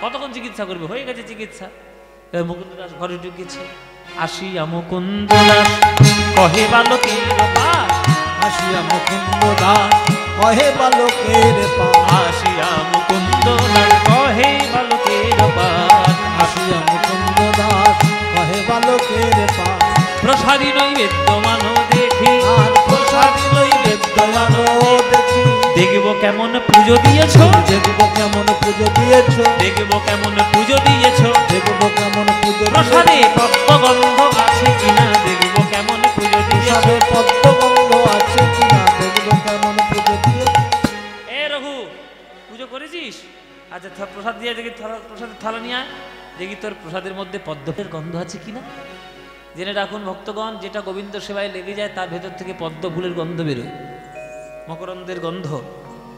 কতক্ষণ চিকিৎসা করবে? হয়ে গেছে চিকিৎসা। মুকুন্দ দাস ঘরে ঢুকেছে। আসিয়া মুকুন্দ দাস কহে বালকের পাশ, আসিয়া মুকুন্দ দাস কহে বালকের পাশ, আসিয়া মুকুন্দ দাস কহে বালকের পাশ, আসিয়া মুকুন্দ দাস কহে বালকের পাশ। প্রসাদী নৈবেদ্য মানো দেখি, আর প্রসাদী নৈবেদ্য মানো দেখি, দেখবো কেমন পুজো দিয়েছো, দেখবো কেমন পুজো দিয়েছো, দেখবো কেমন পুজো দিয়েছো, দেখবো কেমন পুজো। প্রসাদে পদ্মগন্ধ আছে কিনা দেখবো কেমন পুজো দিয়েছো, পদ্মগন্ধ আছে কিনা দেখবো কেমন পুজো দিয়েছো। এ রঘু পুজো করেছিস? আচ্ছা প্রসাদ দিয়ে দেখি, প্রসাদের থালা নিয়ে আয় দেখি তোর প্রসাদের মধ্যে পদ্মের গন্ধ আছে কিনা। জেনে রাখুন ভক্তগণ, যেটা গোবিন্দ সেবায় লেগে যায় তার ভেতর থেকে পদ্ম ফুলের গন্ধ বেরোয়। মকরন্দের গন্ধ,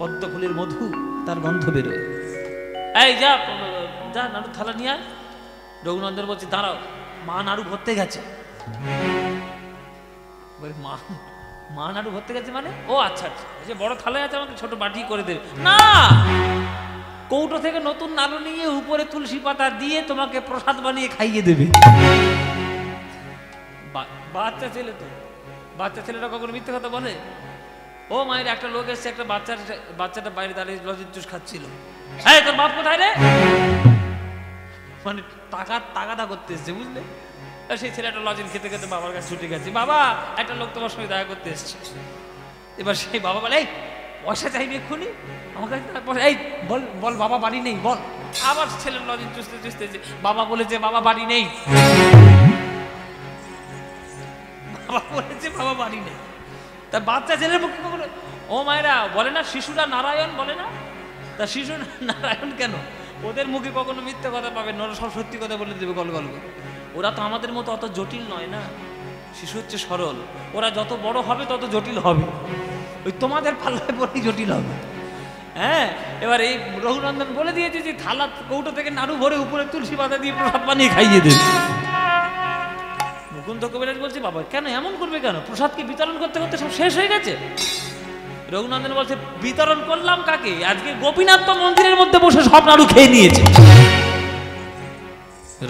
পদ্ম ফুলের মধু, তার গন্ধ বেরোয়। এই যা যা নাড়ু থালা নিয়ে। রঘুনন্দন বলছে দাঁড়াও, মা নাড়ু ভরতে গেছে। মা মা নাড়ু ভরতে গেছে মানে? ও আচ্ছা আচ্ছা, যে বড় থালায় আছে আমাকে ছোট বাটি করে দেবে। না, কৌটো থেকে নতুন নাড়ু নিয়ে উপরে তুলসী পাতা দিয়ে তোমাকে প্রসাদ বানিয়ে খাইয়ে দেবে। বাচ্চা ছেলে তো, বাচ্চা ছেলেরা কখনো মিথ্যে কথা বলে? ও মায়ের একটা লোক এসছে, একটা বাচ্চাটা বাইরে দাঁড়িয়ে লজের জুস খাচ্ছিল। এই তোর বাপ কোথায় রে? মানে তাগাদা করতে এসছে, বুঝলে? সেই ছেলেটা লজের খেতে খেতে বাবার কাছে ছুটে গেছে, বাবা একটা লোক তোমার সঙ্গে দেখা করতে এসছে। এবার সেই বাবা বলে, এই পয়সা চাইবে এক্ষুনি আমার কাছে, এই বল বল বাবা বাড়ি নেই বল। আবার ছেলের লজের চুষতে চুষতে বাবা বলেছে বাবা বাড়ি নেই, বাবা বলেছে বাবা বাড়ি নেই। তা বাচ্চা ছেলের পক্ষে কখনো, ও মায়েরা বলে না শিশুরা নারায়ণ বলে না? তা শিশু নারায়ণ কেন? ওদের মুখে কখনো মিথ্যে কথা পাবেন, ওরা সব সত্যি কথা বলে দেবে গল গল করে। ওরা তো আমাদের মতো অত জটিল নয় না, শিশু হচ্ছে সরল, ওরা যত বড় হবে তত জটিল হবে, ওই তোমাদের পাল্লায় পড়ে জটিল হবে। হ্যাঁ, এবার এই রঘুনন্দন বলে দিয়েছে যে থালা কৌটো থেকে নাড়ু ভরে উপরে তুলসী পাতা দিয়ে প্রসাদ বানিয়ে খাইয়ে দেবে। মুকুন্দ কবিরাজ বলছে, বাবা কেন এমন করবে কেন? প্রসাদকে বিতরণ করতে করতে সব শেষ হয়ে গেছে। রঘুনন্দন বলছে, বিতরণ করলাম কাকে? আজকে গোপীনাথ তো মন্দিরের মধ্যে বসে সব নাড়ু খেয়ে নিয়েছে।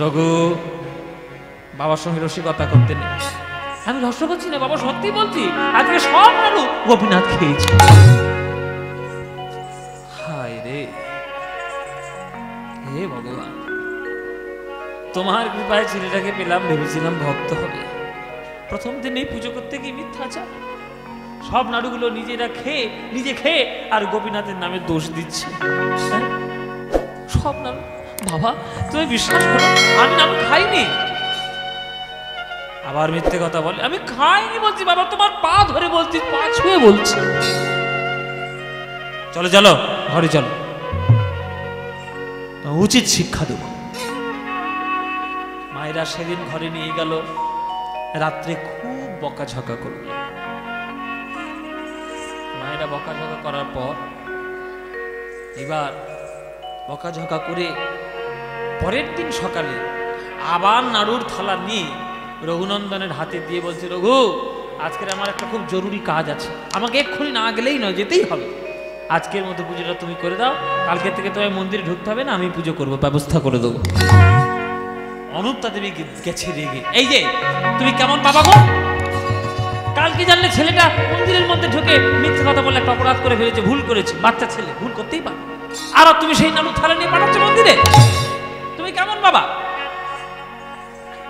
রঘু বাবার সঙ্গে রসিকতা করতে নেই, আমি রহস্য করছি না বাবা, সত্যি বলছি আজকে সব নাড়ু গোপীনাথ খেয়েছে। হায় রে, হে ভগবান, তোমার কৃপায় ছেলেটাকে পেলাম, ভেবেছিলাম ভক্ত হবে, প্রথম দিনেই পুজো করতে গিয়ে মিথ্যাচার, সব নাড়ুগুলো নিজে খেয়ে আর গোপীনাথের নামে দোষ দিচ্ছে। সব নাড়ু, বাবা তুমি বিশ্বাস করো আমি নাড়ু খাইনি। আবার মিথ্যে কথা বলে, আমি খাইনি বলছি বাবা, তোমার পা ধরে বলছি, পা ছুঁয়ে বলছি। চলো চলো ঘরে চলো, উচিত শিক্ষা দেবো। মায়েরা সেদিন ঘরে নিয়ে গেল, রাত্রে খুব বকাঝকা করল। মায়েরা বকাঝকা করার পর এবার বকাঝকা করে পরের দিন সকালে আবার নাড়ুর থালা নিয়ে রঘুনন্দনের হাতে দিয়ে বলছে, রঘু আজকের আমার একটা খুব জরুরি কাজ আছে, আমাকে এক্ষুনি না গেলেই নয়, যেতেই হবে, আজকের মতো পুজোটা তুমি করে দাও, কালকে থেকে তোমায় মন্দিরে ঢুকতে হবে না, আমি পুজো করবো, ব্যবস্থা করে দেবো। অনুপ্তা দেবী গেছে রেগে, এই যে তুমি কেমন বাবা গো, কালকে জানলে ছেলেটা মন্দিরের মধ্যে ঢুকে মিথ্যে কথা বলে একটা অপরাধ করে ফেলেছে, ভুল করেছে, বাচ্চা ছেলে ভুল করতেই পারে, আর তুমি সেই নাড়ু থালা নিয়ে পাঠাচ্ছ মন্দিরে, তুমি কেমন বাবা?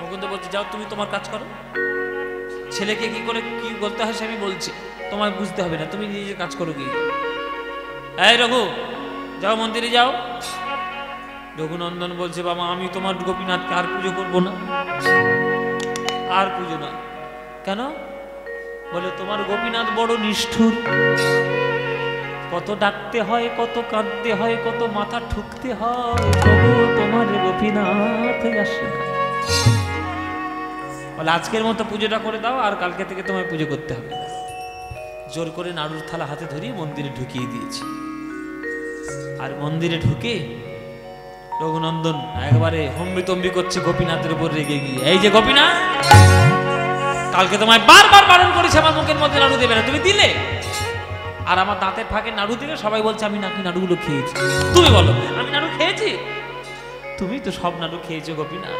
মুকুন্দ বলছে, যাও তুমি তোমার কাজ করো, ছেলেকে কি করে কি বলতে হয় সে আমি বলছি, তোমায় বুঝতে হবে না, তুমি নিজে কাজ করো গিয়ে। এই রঘু যাও মন্দিরে যাও। রঘুনন্দন বলছে, বাবা আমি তোমার গোপীনাথকে আর পুজো করবো না, আর পুজো না। কেন? বলে তোমার গোপীনাথ বড় নিষ্ঠুর, কত ডাকতে হয়, কত কাঁদতে হয়, কত মাথা ঠুকতে হয়, তোমার গোপীনাথ আসে না। বলে আজকের মতো পুজোটা করে দাও, আর কালকে থেকে তোমায় পুজো করতে হবে না। জোর করে নাড়ুর থালা হাতে ধরিয়ে মন্দিরে ঢুকিয়ে দিয়েছে। আর মন্দিরে ঢুকে রঘুনন্দন একবারে হম্বি তম্বি করছে গোপীনাথের উপর রেগে গিয়ে, এই যে গোপীনাথ, কালকে তোমায় বারবার বারণ করেছে আমার মুখের মধ্যে নাড়ু দেবে না, তুমি দিলে, আর আমার দাঁতের ফাঁকে নাড়ু দিলে, সবাই বলছে আমি নাকি নাড়ুগুলো খেয়েছি, তুমি বলো আমি নাড়ু খেয়েছি? তুমি তো সব নাড়ু খেয়েছো গোপীনাথ,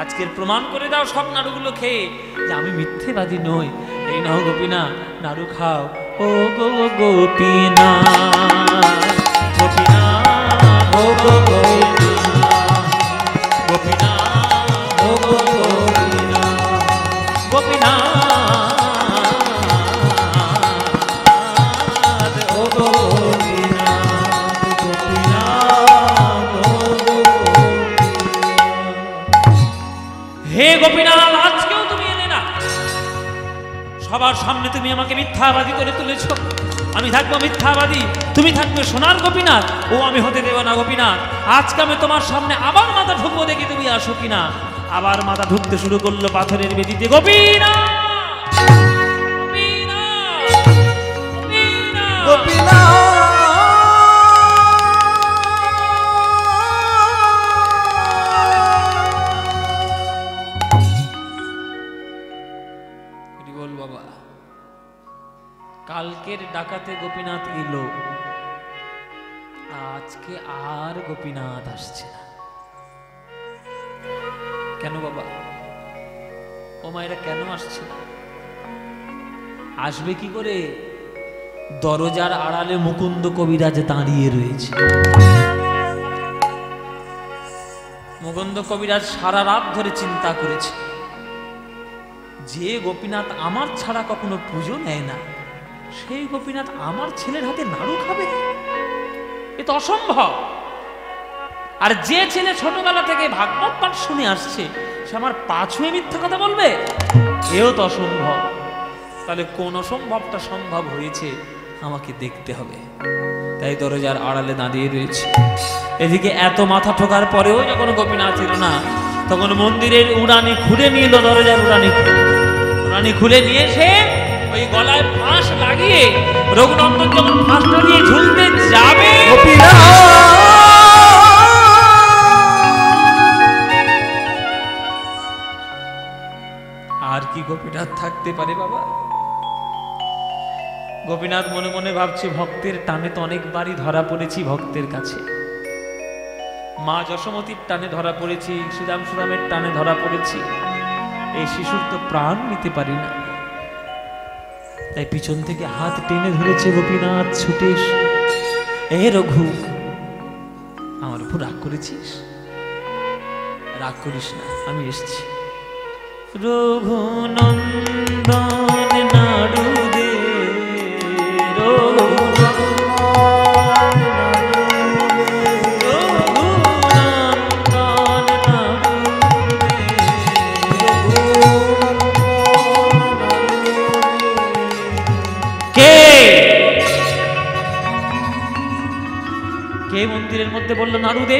আজকের প্রমাণ করে দাও সব নাড়ুগুলো খেয়ে যে আমি মিথ্যেবাদী নই। এই নাও গোপীনাথ নাড়ু খাও। ও গো গোপীনাথ গোপীনাথ ও গো গোপীনাথ ও গো গোপীনাথ গোপীনাথ ও গো গোপীনাথ গোপীনাথ ও গো। হে গোপীনাথ, আজকেও তুমি এলে না, সবার সামনে তুমি আমাকে মিথ্যাবাদী করে তুলেছ। আমি থাকবো মিথ্যাবাদী, তুমি থাকবে সোনার গোপীনাথ, ও আমি হতে দেব না গোপীনাথ। আজকে আমি তোমার সামনে আবার মাথা ঢুকবো, দেখি তুমি আসো কিনা। আবার মাথা ঢুকতে শুরু করলো পাথরের বেদিতে। গোপীনাথ গোপীনাথ গোপীনাথ, কালকের ডাকাতে গোপীনাথ এলো, আজকে আর গোপীনাথ আসছে না। কেন বাবা? ओ मायरा क्यों आसछे आसबे की करे दरजार आड़ाले मुकुंद कबिराज दाड़िये रयेछे। मुकुंद कबिराज सारा रात धरे चिंता करेछे जे गोपीनाथ आमार छाड़ा कखनो पूजो नेय ना सेई गोपीनाथ आमार छेलेर हाथे नाड़ू खाबे ए तो असम्भव। और जे छेले छोटोबेला थेके भागवत पाठ शुने आसछे से आमार पाछुए मिथ्या कथा बोलबे एओ तो असम्भव। ताहले कोन असम्भवटा सम्भव हयेछे आमाके देखते हबे ताई दरजार आड़ाले दाड़िये रयेछे। एदिके एतो माथा ठोकार परेओ जखन गोपीनाथ एलो ना तखन मंदिरेर उड़ानी खुले निलो दरजार उड़ानी खुले निये एसे ओई गलाय फाँस लागिये रघुनंदन जखन फाँसटा निये झुलते जाबे आर कि गोपीनाथ थाकते पारे बाबा। गोपीनाथ मने मने भावछे भक्तेर टाने तो अनेकबारई धरा पड़ेछि भक्तेर काछे मा यशोमतीर टाने धरा पड़ेछि श्रीराम सुरामेर टाने धरा पड़ेछि एई शिशुर तो प्राण निते पारि ना ताई पिछन थेके हाथ टेने धरेछे गोपीनाथ छुटे ए रघु आमार उपर राग करेछिस राग करिस ना आमि एसेछि। रघुनंदन नाड़ू नाड़ू दे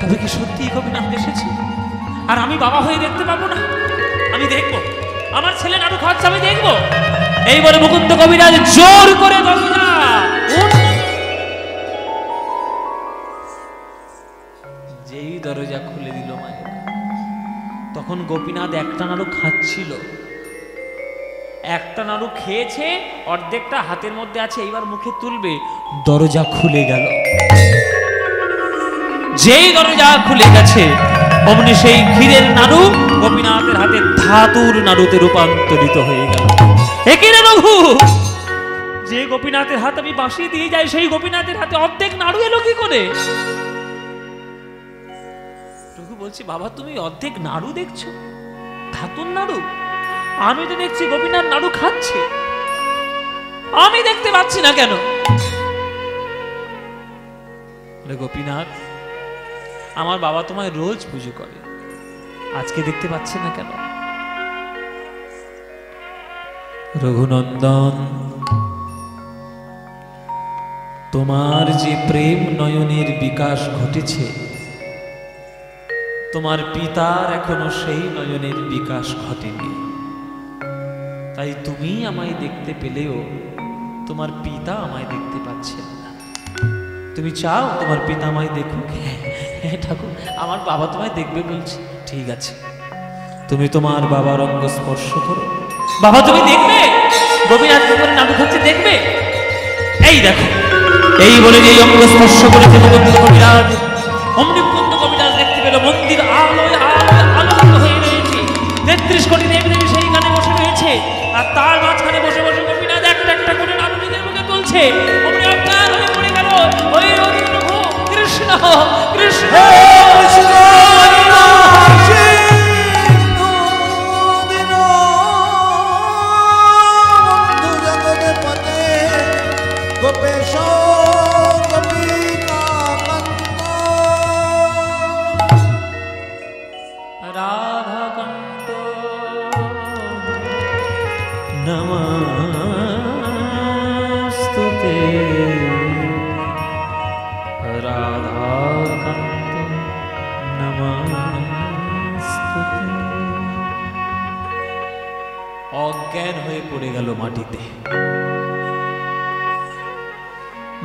तभी कि सत्य गोपीनाथ एसेछे और आमी बाबा हुए देखते पाबो ना आमी देखबो आमार छेले नाड़ू खाচ্ছে आमी देखबो এই বলে মুকুন্দ কবিরাজ জোর করে দরজা উন্মুক্ত যেই দরজা খুলে দিল মায়েরা তখন গোপীনাথ একটা নাড়ু খাচ্ছিল একটা নাড়ু খেয়েছে অর্ধেকটা হাতের মধ্যে আছে এইবার মুখে তুলবে দরজা খুলে গেল। যেই দরজা খুলে গেছে অমনি সেই ক্ষীরের নাড়ু গোপীনাথের হাতে ধাতুর নাড়ুতে রূপান্তরিত হয়ে গেল। একই রে রঘু যে গোপীনাথের হাতে আমি বাঁশি দিয়ে যাই সেই গোপীনাথের হাতে অর্ধেক নাড়ু এলো কি করে? রঘু বলছি বাবা তুমি অর্ধেক নাড়ু দেখছো ধাতুর নাড়ু আমি তো দেখছি গোপীনাথ নাড়ু খাচ্ছে আমি দেখতে পাচ্ছি না কেন? গোপীনাথ আমার বাবা তোমায় রোজ পুজো করে আজকে দেখতে পাচ্ছেন না কেন? রঘুনন্দন তোমার যে প্রেম নয়নের বিকাশ ঘটেছে তোমার পিতার এখনো সেই নয়নের বিকাশ ঘটেনি তাই তুমি আমায় দেখতে পেলেও তোমার পিতা আমায় দেখতে পাচ্ছেন না। তুমি চাও তোমার পিতা আমায় দেখুক? হ্যাঁ ঠাকুর আমার বাবা তোমায় দেখবে বলছে। ঠিক আছে তুমি তোমার বাবার অঙ্গ স্পর্শ করো বাবা তুমি দেখবে গোপীনাথ তোমার নাম খাচ্ছে দেখবে এই দেখো এই বলে যে অঙ্গ স্পর্শ করেছে মুকুন্দ কবিরাজ অমনি মুকুন্দ কবিরাজ দেখতে পেল মন্দির আলোয় আলোয় আলোকিত হয়ে রয়েছে 33 কোটি দেবী দেবী সেইখানে বসে রয়েছে আর তার মাঝখানে বসে বসে গোপীনাথ একটা একটা করে নাড়ু নিজের মুখে তুলছে। অমনি অজ্ঞান হয়ে পড়ে গেল ওই রঘু কৃষ্ণ কৃষ্ণ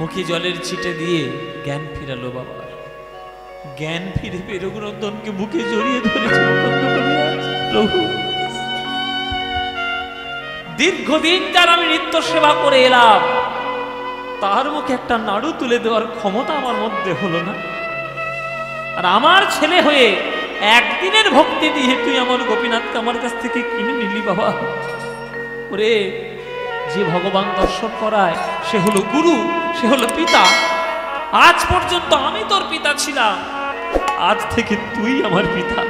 मुखे जलेर छिटे दिए ज्ञान फिरालो बाबा ज्ञान फिरे पे रघुनंदन के मुखे जड़िए धरेছে प्रभु दीर्घदिन যারা আমি নিত্য সেবা করে এলাম তার মুখে একটা নাড়ু তুলে দেওয়ার ক্ষমতা আমার মধ্যে হলো না আর আমার ছেলে হয়ে एक दिन भक्ति दिए तु गोपीनाथ के निली बाबा ओरे जे भगवान दर्शन कराय से हलो गुरु से हलो पिता आज पर्यन्त आमी तोर पिता छिलाम आज थेके तुई आमार पिता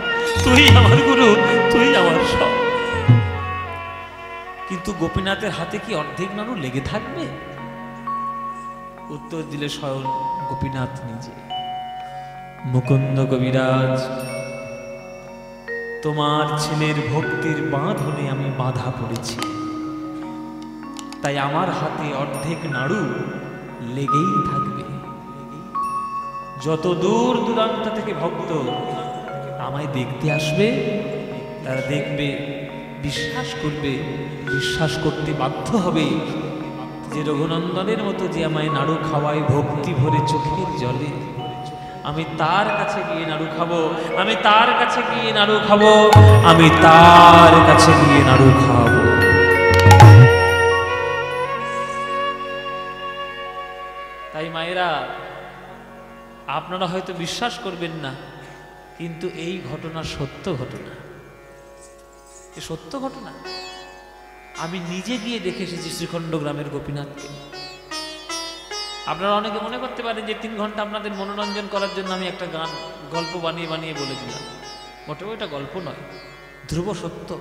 तुई आमार गुरु तुई आमार सब किन्तु गोपीनाथेर हाथे कि अर्धेक नाड़ू लेगे थाकबे उत्तर दिले स्वयं गोपीनाथ निजे मुकुंद कबिराज तोमार छेलेर भक्तिर बांधने आमी बाधा पड़ेछि ताई आमार हाथे अर्धेक नाड़ू लेगेई थाकबे जो दूर दूरान्त थेके भक्त आमाय देखते आसबे तारा देखबे विश्वास करबे विश्वास करते बाध्य हबे जे रघुनंदनेर मतो जे आमाय नाड़ू खावाय भक्ति भरे चोखेर जले आमी तार काछे गिये नाड़ू खाबो आमी तार काछे गिये नाड़ू खाबो आमी तार काछे गिये नाड़ू खाबो ताई मायेरा आपनारा हयতো विश्वास करबेन ना किन्तु एई घटना सत्य घटना सत्य घटना आमी निजे गिये देखे एसेछि श्रीखंड ग्रामेर गोपीनाथके आपनारा अनेके मने करते पारेन जे 3 घंटा आपनादेर मनोरंजन करार जोन्नो आमी एकटा गान गल्प बानिये बानिये बोले दिलाम मोटेও এটা গল্প নয় ध्रुव सत्य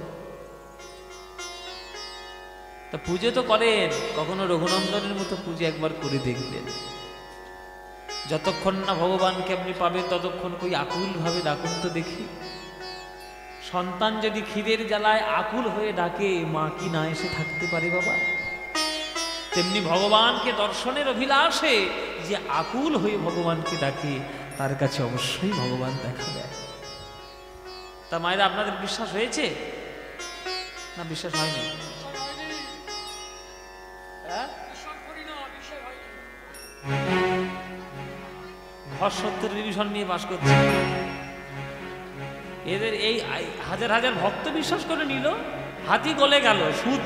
ता पूजे तो करेन कखनो रघुनंदनेर मतो पूजे एकबार करे देखबेन যতক্ষণ না ভগবানকে আপনি পাবেন ততক্ষণ কই আকুল ভাবে ডাকুন তো দেখি সন্তান যদি খিদের জ্বালায় আকুল হয়ে ডাকে মা কি না এসে থাকতে পারে বাবা তেমনি ভগবানকে দর্শনের অভিলাষে যে আকুল হয়ে ভগবানকে ডাকে তার কাছে অবশ্যই ভগবান দেখা দেয় তা মায়েরা আপনাদের বিশ্বাস হয়েছে না বিশ্বাস হয়নি হ্যাঁ বিশ্বাস করি না বিশ্বাস হয়নি সত্যের রিভিশন নিয়ে বাস করছে এদের এই হাজার হাজার ভক্ত বিশ্বাস করে নিল হাতি গলে গেল সুচ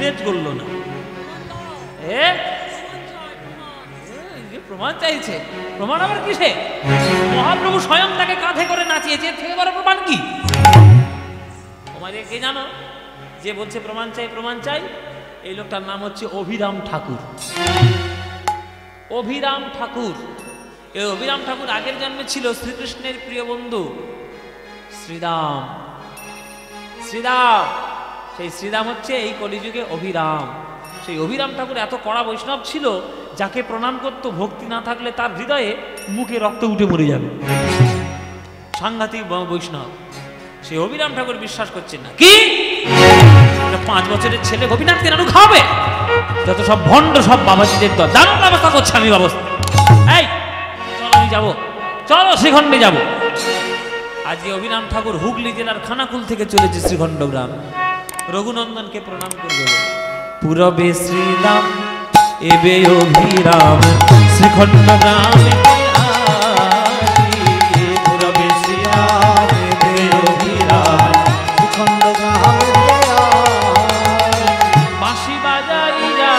নেট করলো না প্রমাণ চাইছে প্রমাণ আবার কিসে মহাপ্রভু স্বয়ং তাকে কাঁধে করে নাচিয়েছে এর থেকে বড় প্রমাণ কি তোমাদের কে জানো যে বলছে প্রমাণ চাই প্রমাণ চাই এই লোকটার নাম হচ্ছে অভিরাম ঠাকুর অভিরাম ঠাকুর अभिराम ठाकुर आगे जन्मे छिलो श्रीकृष्णेर प्रिय बंधु श्रीदाम श्रीदाम सेई श्रीदाम हच्छे एई कलिजुगे अभिराम सेई अभिराम ठाकुर एत कड़ा वैष्णव छिलो जाके प्रणाम करत भक्ति ना थाकले तार हृदये मुखे रक्त उठे मरे जाबे सांघातिक वैष्णव सेई अभिराम ठाकुर विश्वास करछेन ना कि 5 বছরের ছেলে গোপীনাথকে নাড়ু খাওয়াবে যত সব ভণ্ড সব বাবাজিদের তো দারুণ ব্যবস্থা করছে আমি ব্যবস্থা এই जाबो चलो श्रीखंडे जाबो आज ये अभिराम ठाकुर हुगली जिलार खानाकुल थेके चलेछे श्रीखंड ग्राम रघुनंदन के प्रणाम करबे पूरबे श्रीराम एबे अभिराम श्रीखंड ग्राम पूरबे श्रीराम एबे अभिराम श्रीखंड ग्राम बांशी बाजाई जा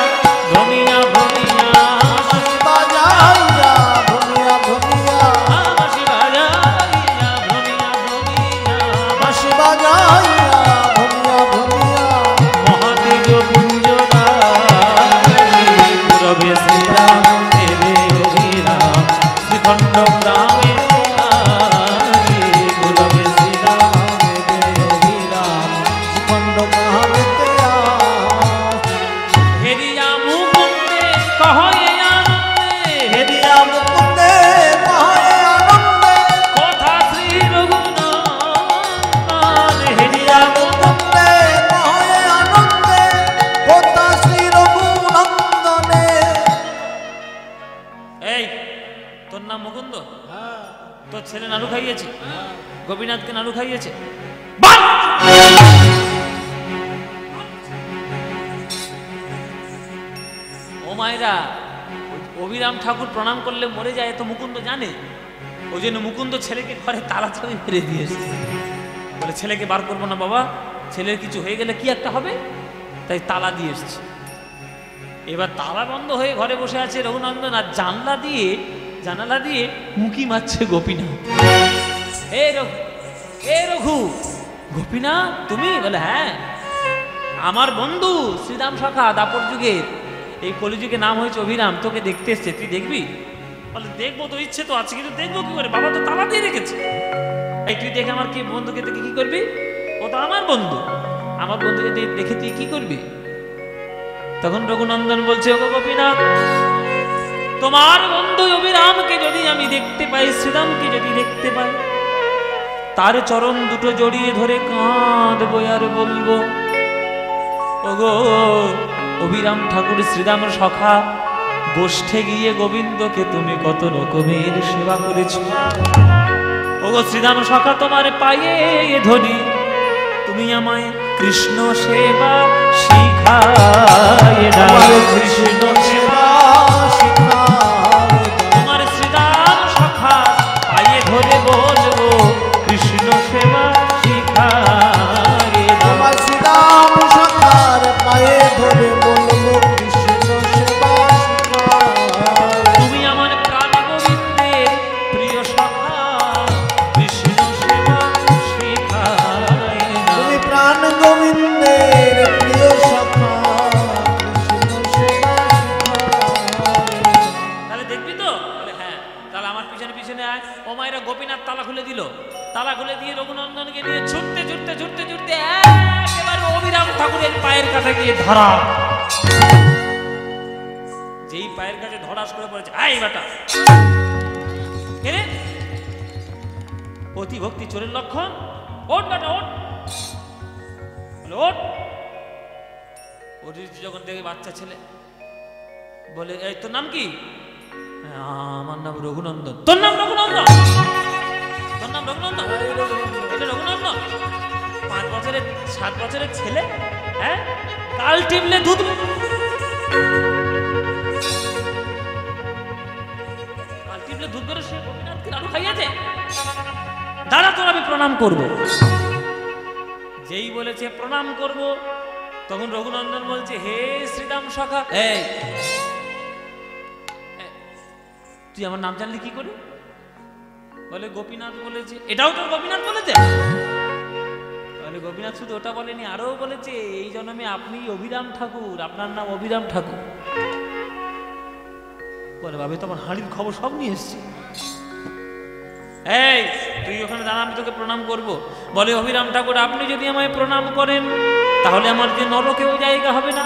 धनिया भनिया बांशी बाजाई जा गोपीनाथ के नाड़ू खाइए अभिराम ठाकुर प्रणाम कर ले मरे जाए तो मुकुंद जाने मुकुंद छेले के घरे ताला चाबी फेरे दिए बोले छेले के बार करबो ना बाबा छेलेर किछु हये गेले कि एकटा होबे ताई ताला दिए एबार ताला बंध हये घरे बसे आछे रघुनंदन आर जानाला दिए मुकी मारछे गोपीनाथ ए रघु गोपीना तुम्हें बोले हाँ आमार बंधु श्रीराम शाखा दापर जुगे एक कलिजुगे नाम हो अभिराम तोके देखते तुई देखबी बोले देखबो तो इच्छे तो आछे किन्तु देखबो कि करे बाबा तो ताला दिये रेखेछे ए तुई देखे आमार कि बंधुके तुई कि करबी ओ तो आमार बंधुके तुई देखे तुई कि करबी तखन रघुनंदन बोलछे ओ गोपीनाथ तोमार बंधु अभिरामके जदि आमि देखते पाई श्रीरामके जदि देखते पाई तार चरण दुटो जड़िए धरे काँदबो आर बोलबो ओगो অভিরাম ঠাকুর শ্রীরাম সখা বসে গিয়ে গোবিন্দকে তুমি কত রকমের সেবা করেছো ওগো শ্রীরাম সখা তোমার পায়ে ধরি তুমি আমায় কৃষ্ণ সেবা শিখায় দাও কৃষ্ণ সেবা শিখায় তোমার শ্রীরাম সখা পায়ে ধরে বলবো কৃষ্ণ সেবা শিখায় তোমার শ্রীরাম সখার পায়ে ধরে বলবো কৃষ্ণ সেবা শিখায় তুমি আমার প্রাণ গোবিন্দে প্রিয় সখা কৃষ্ণ সেবা শিখায় তুমি প্রাণ গোবিন্দের প্রিয় সখা কৃষ্ণ সেবা শিখায় তাহলে দেখবি তো বলে হ্যাঁ তাহলে আমার পিছনে পিছনে আয় ও মায়েরা গোপীনাথ তালা খুলে দিল তালা খুলে দিয়ে রঘুনন্দনকে নিয়ে ছুটতে ছুটতে ছুটতে ছুটতে একেবারে অভিরাম ঠাকুরের পায়ের কাছে গিয়ে ধরা যেই পায়ের কাছে ধরাস করে পড়েছে আই বেটা কেরে অতি ভক্তি চোরের লক্ষণ ওঠ বেটা ওঠ ওঠ ওরির যখন দেখে বাচ্চা ছেলে বলে এই তোর নাম কি আমার নাম রঘুনন্দন তোর নাম রঘুনন্দন दादा तोर आमी प्रणाम करब जेई बोलेछे प्रणाम करब तखन रघुनंदन बोलछे हे श्रीराम सखा तुई आमार नाम जानली कि करे बोले गोपीनाथ बोले जे एटाओ तो गोपीनाथ बोले जे बोले गोपीनाथ শুধু ওটা বলেনি আরো বলেছে এই জন্মে আপনি অভিরাম ঠাকুর আপনার নাম অভিরাম ঠাকুর বলে বাবা তোমার হাড়ির খবর সব নিয়ে এসেছি এই তুই ওখানে দাঁড়া আমি তোকে প্রণাম করব বলে অভিরাম ঠাকুর আপনি যদি আমায় প্রণাম করেন তাহলে আমার যে নরকেও জায়গা হবে না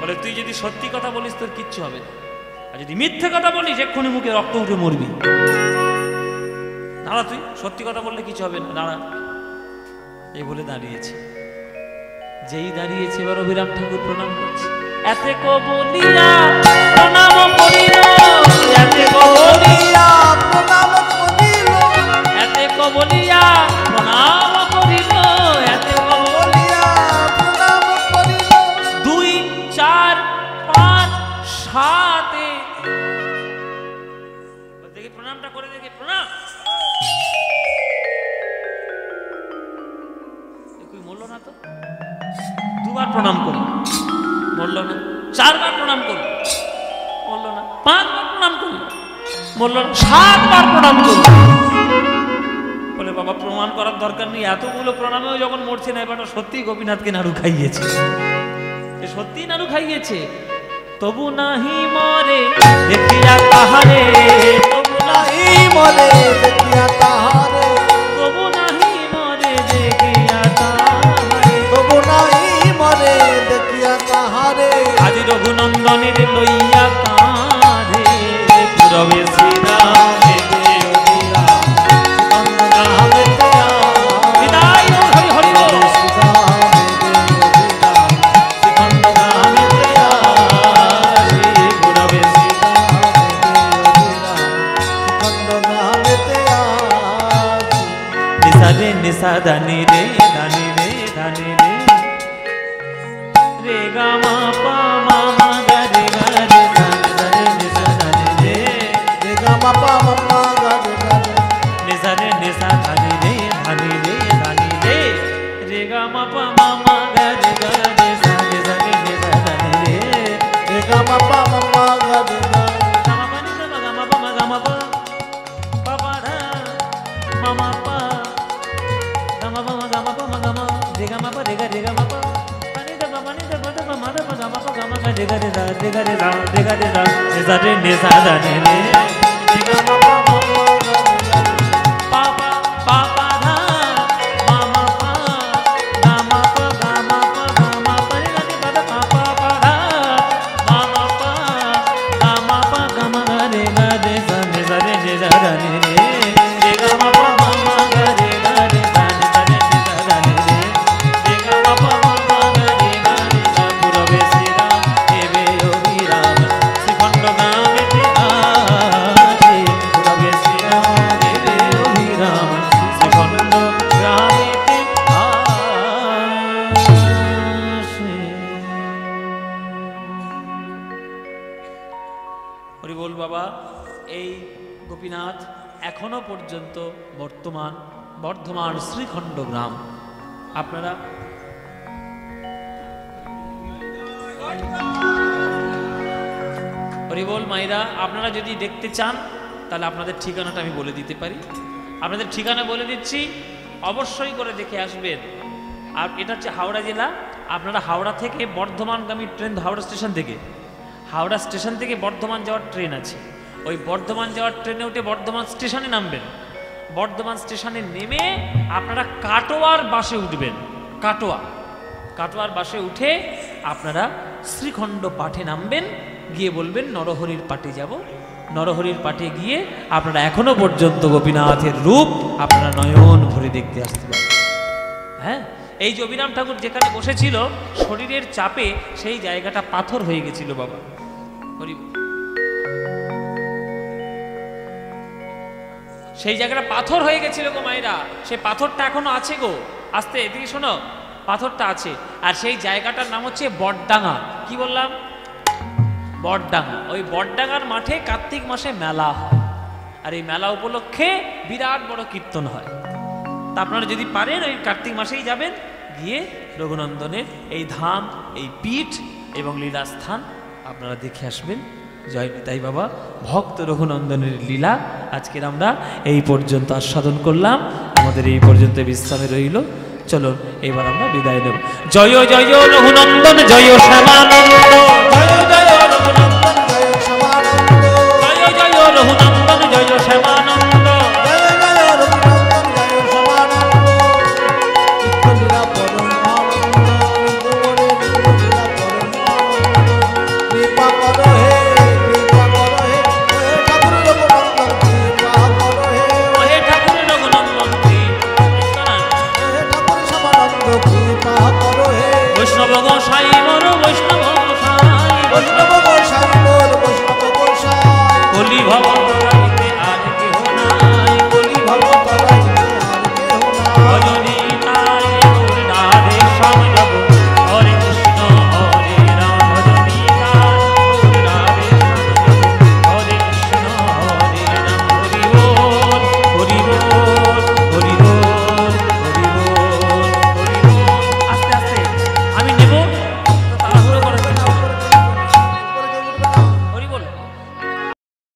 বলে তুই যদি সত্যি কথা বলিস তোর কিচ্ছু হবে না আর যদি মিথ্যে কথা বলিস এক্ষুনি মুখে রক্ত উঠে মরবি দাঁড়া তুই সত্যি কথা বললে কিছু হবে না দাঁড়া এই বলে দাঁড়িয়েছে যেই দাঁড়িয়েছে এবার অভিরাম ঠাকুর প্রণাম করছে এতে কবলিয়া প্রণাম করিল এতে কবলিয়া প্রণাম করিল এতে কবলিয়া প্রণাম করিল এতে কবলিয়া প্রণাম করিল 2 4 5 7 দেখি প্রণামটা করে দেখি প্রণাম দুবার প্রণাম করল বললো না চারবার প্রণাম করল বললো না পাঁচবার প্রণাম করল বললো না সাতবার প্রণাম করল বলে বাবা প্রমাণ করার দরকার নেই এতগুলো প্রণামেও যখন মরছে না এবার সত্যি গোপীনাথকে নাড়ু খাইয়েছে সে সত্যি নাড়ু খাইয়েছে তবু নাহি মরে দেখিয়া তাহারে তবু নাহি মরে দেখিয়া তাহারে তবু নাহি মরে দেখিয়া তাহারে তবু নাহি মরে দেখিয়া তাহারে আজ রঘুনন্দনের লইয়া কাঁধে পুরবে শ্রীরামে निसा दानी रे दानी रे दानी रे रे गा मा पा मा मा गा रे गा रे रे निसा दानी रे रे गा मा पा मा मा गा रे गा रे निसा दानी रे दानी रे दानी रे रे गा मा पा मा मा गा रे गा रे निसा दानी रे रे गा मा पा मा मा गा रे गा मा मा गा मा पा पा धा मा मा पा बर्धमान श्रीखंड ग्राम आपनारा हरिबोल माइरा आपनारा यदि देखते चान ताहले आपनादेर ठिकानाटा आमि बोले दिते पारी आपनादेर ठिकाना बोले दिच्छि अवश्यई करे देखे आसबेन आर एटा हच्छे हावड़ा जिला आपनारा हावड़ा थेके बर्धमानगामी ट्रेन हावड़ा स्टेशन थेके बर्धमान जाओयार ट्रेन आछे ओई बर्धमान जाओयार ट्रेने उठे बर्धमान स्टेशने नामबेन बर्धमान स्टेशने नेमे आपनारा काटोयार बासे उठबेन काटोयार बासे उठे आपनारा श्रीखंड पाठे नामबेन गिये बोलबेन नरहरिर पाठे जाब नरहरिर पाठे गिये आपनारा एखोनो पर्यन्त गोपीनाथेर रूप आपनारा नयन भरे देखते आसते पारबेन हाँ एई जे अभिराम ठाकुर जेखाने बसेছিল शरीरेर चापे सेई जायगाटा पाथर हये गेছিল बाबा সেই জায়গাটা পাথর হয়ে গেছিল গো মাইরা সেই পাথরটা এখনো আছে গো আস্তে এদিকে শোনো পাথরটা আছে আর সেই জায়গাটার নাম হচ্ছে বড়ডাঙ্গা কি বললাম বড়ডাঙ্গা ওই বড়ডাঙ্গার মাঠে কার্তিক মাসে মেলা হয় আর এই মেলা উপলক্ষে বিরাট বড় কীর্তন হয় তা আপনারা যদি পারেন ওই কার্তিক মাসেই যাবেন গিয়ে রঘুনন্দনের এই ধাম এই পীঠ এবং লীলা স্থান আপনারা দেখে আসবেন जय निताई बाबा भक्त रघुनंदनेर लीला आजके आमरा एई पर्यन्त आस्वादन करलाम आमादेर एई पर्यन्त विश्राम रइलो चलो एबार आमरा विदाय नेब जय जय रघुनंदन जय श्यामानंद जय जय रघुनंदन जय श्यामानंद जय जय रघुनंदन जय श्यामानंद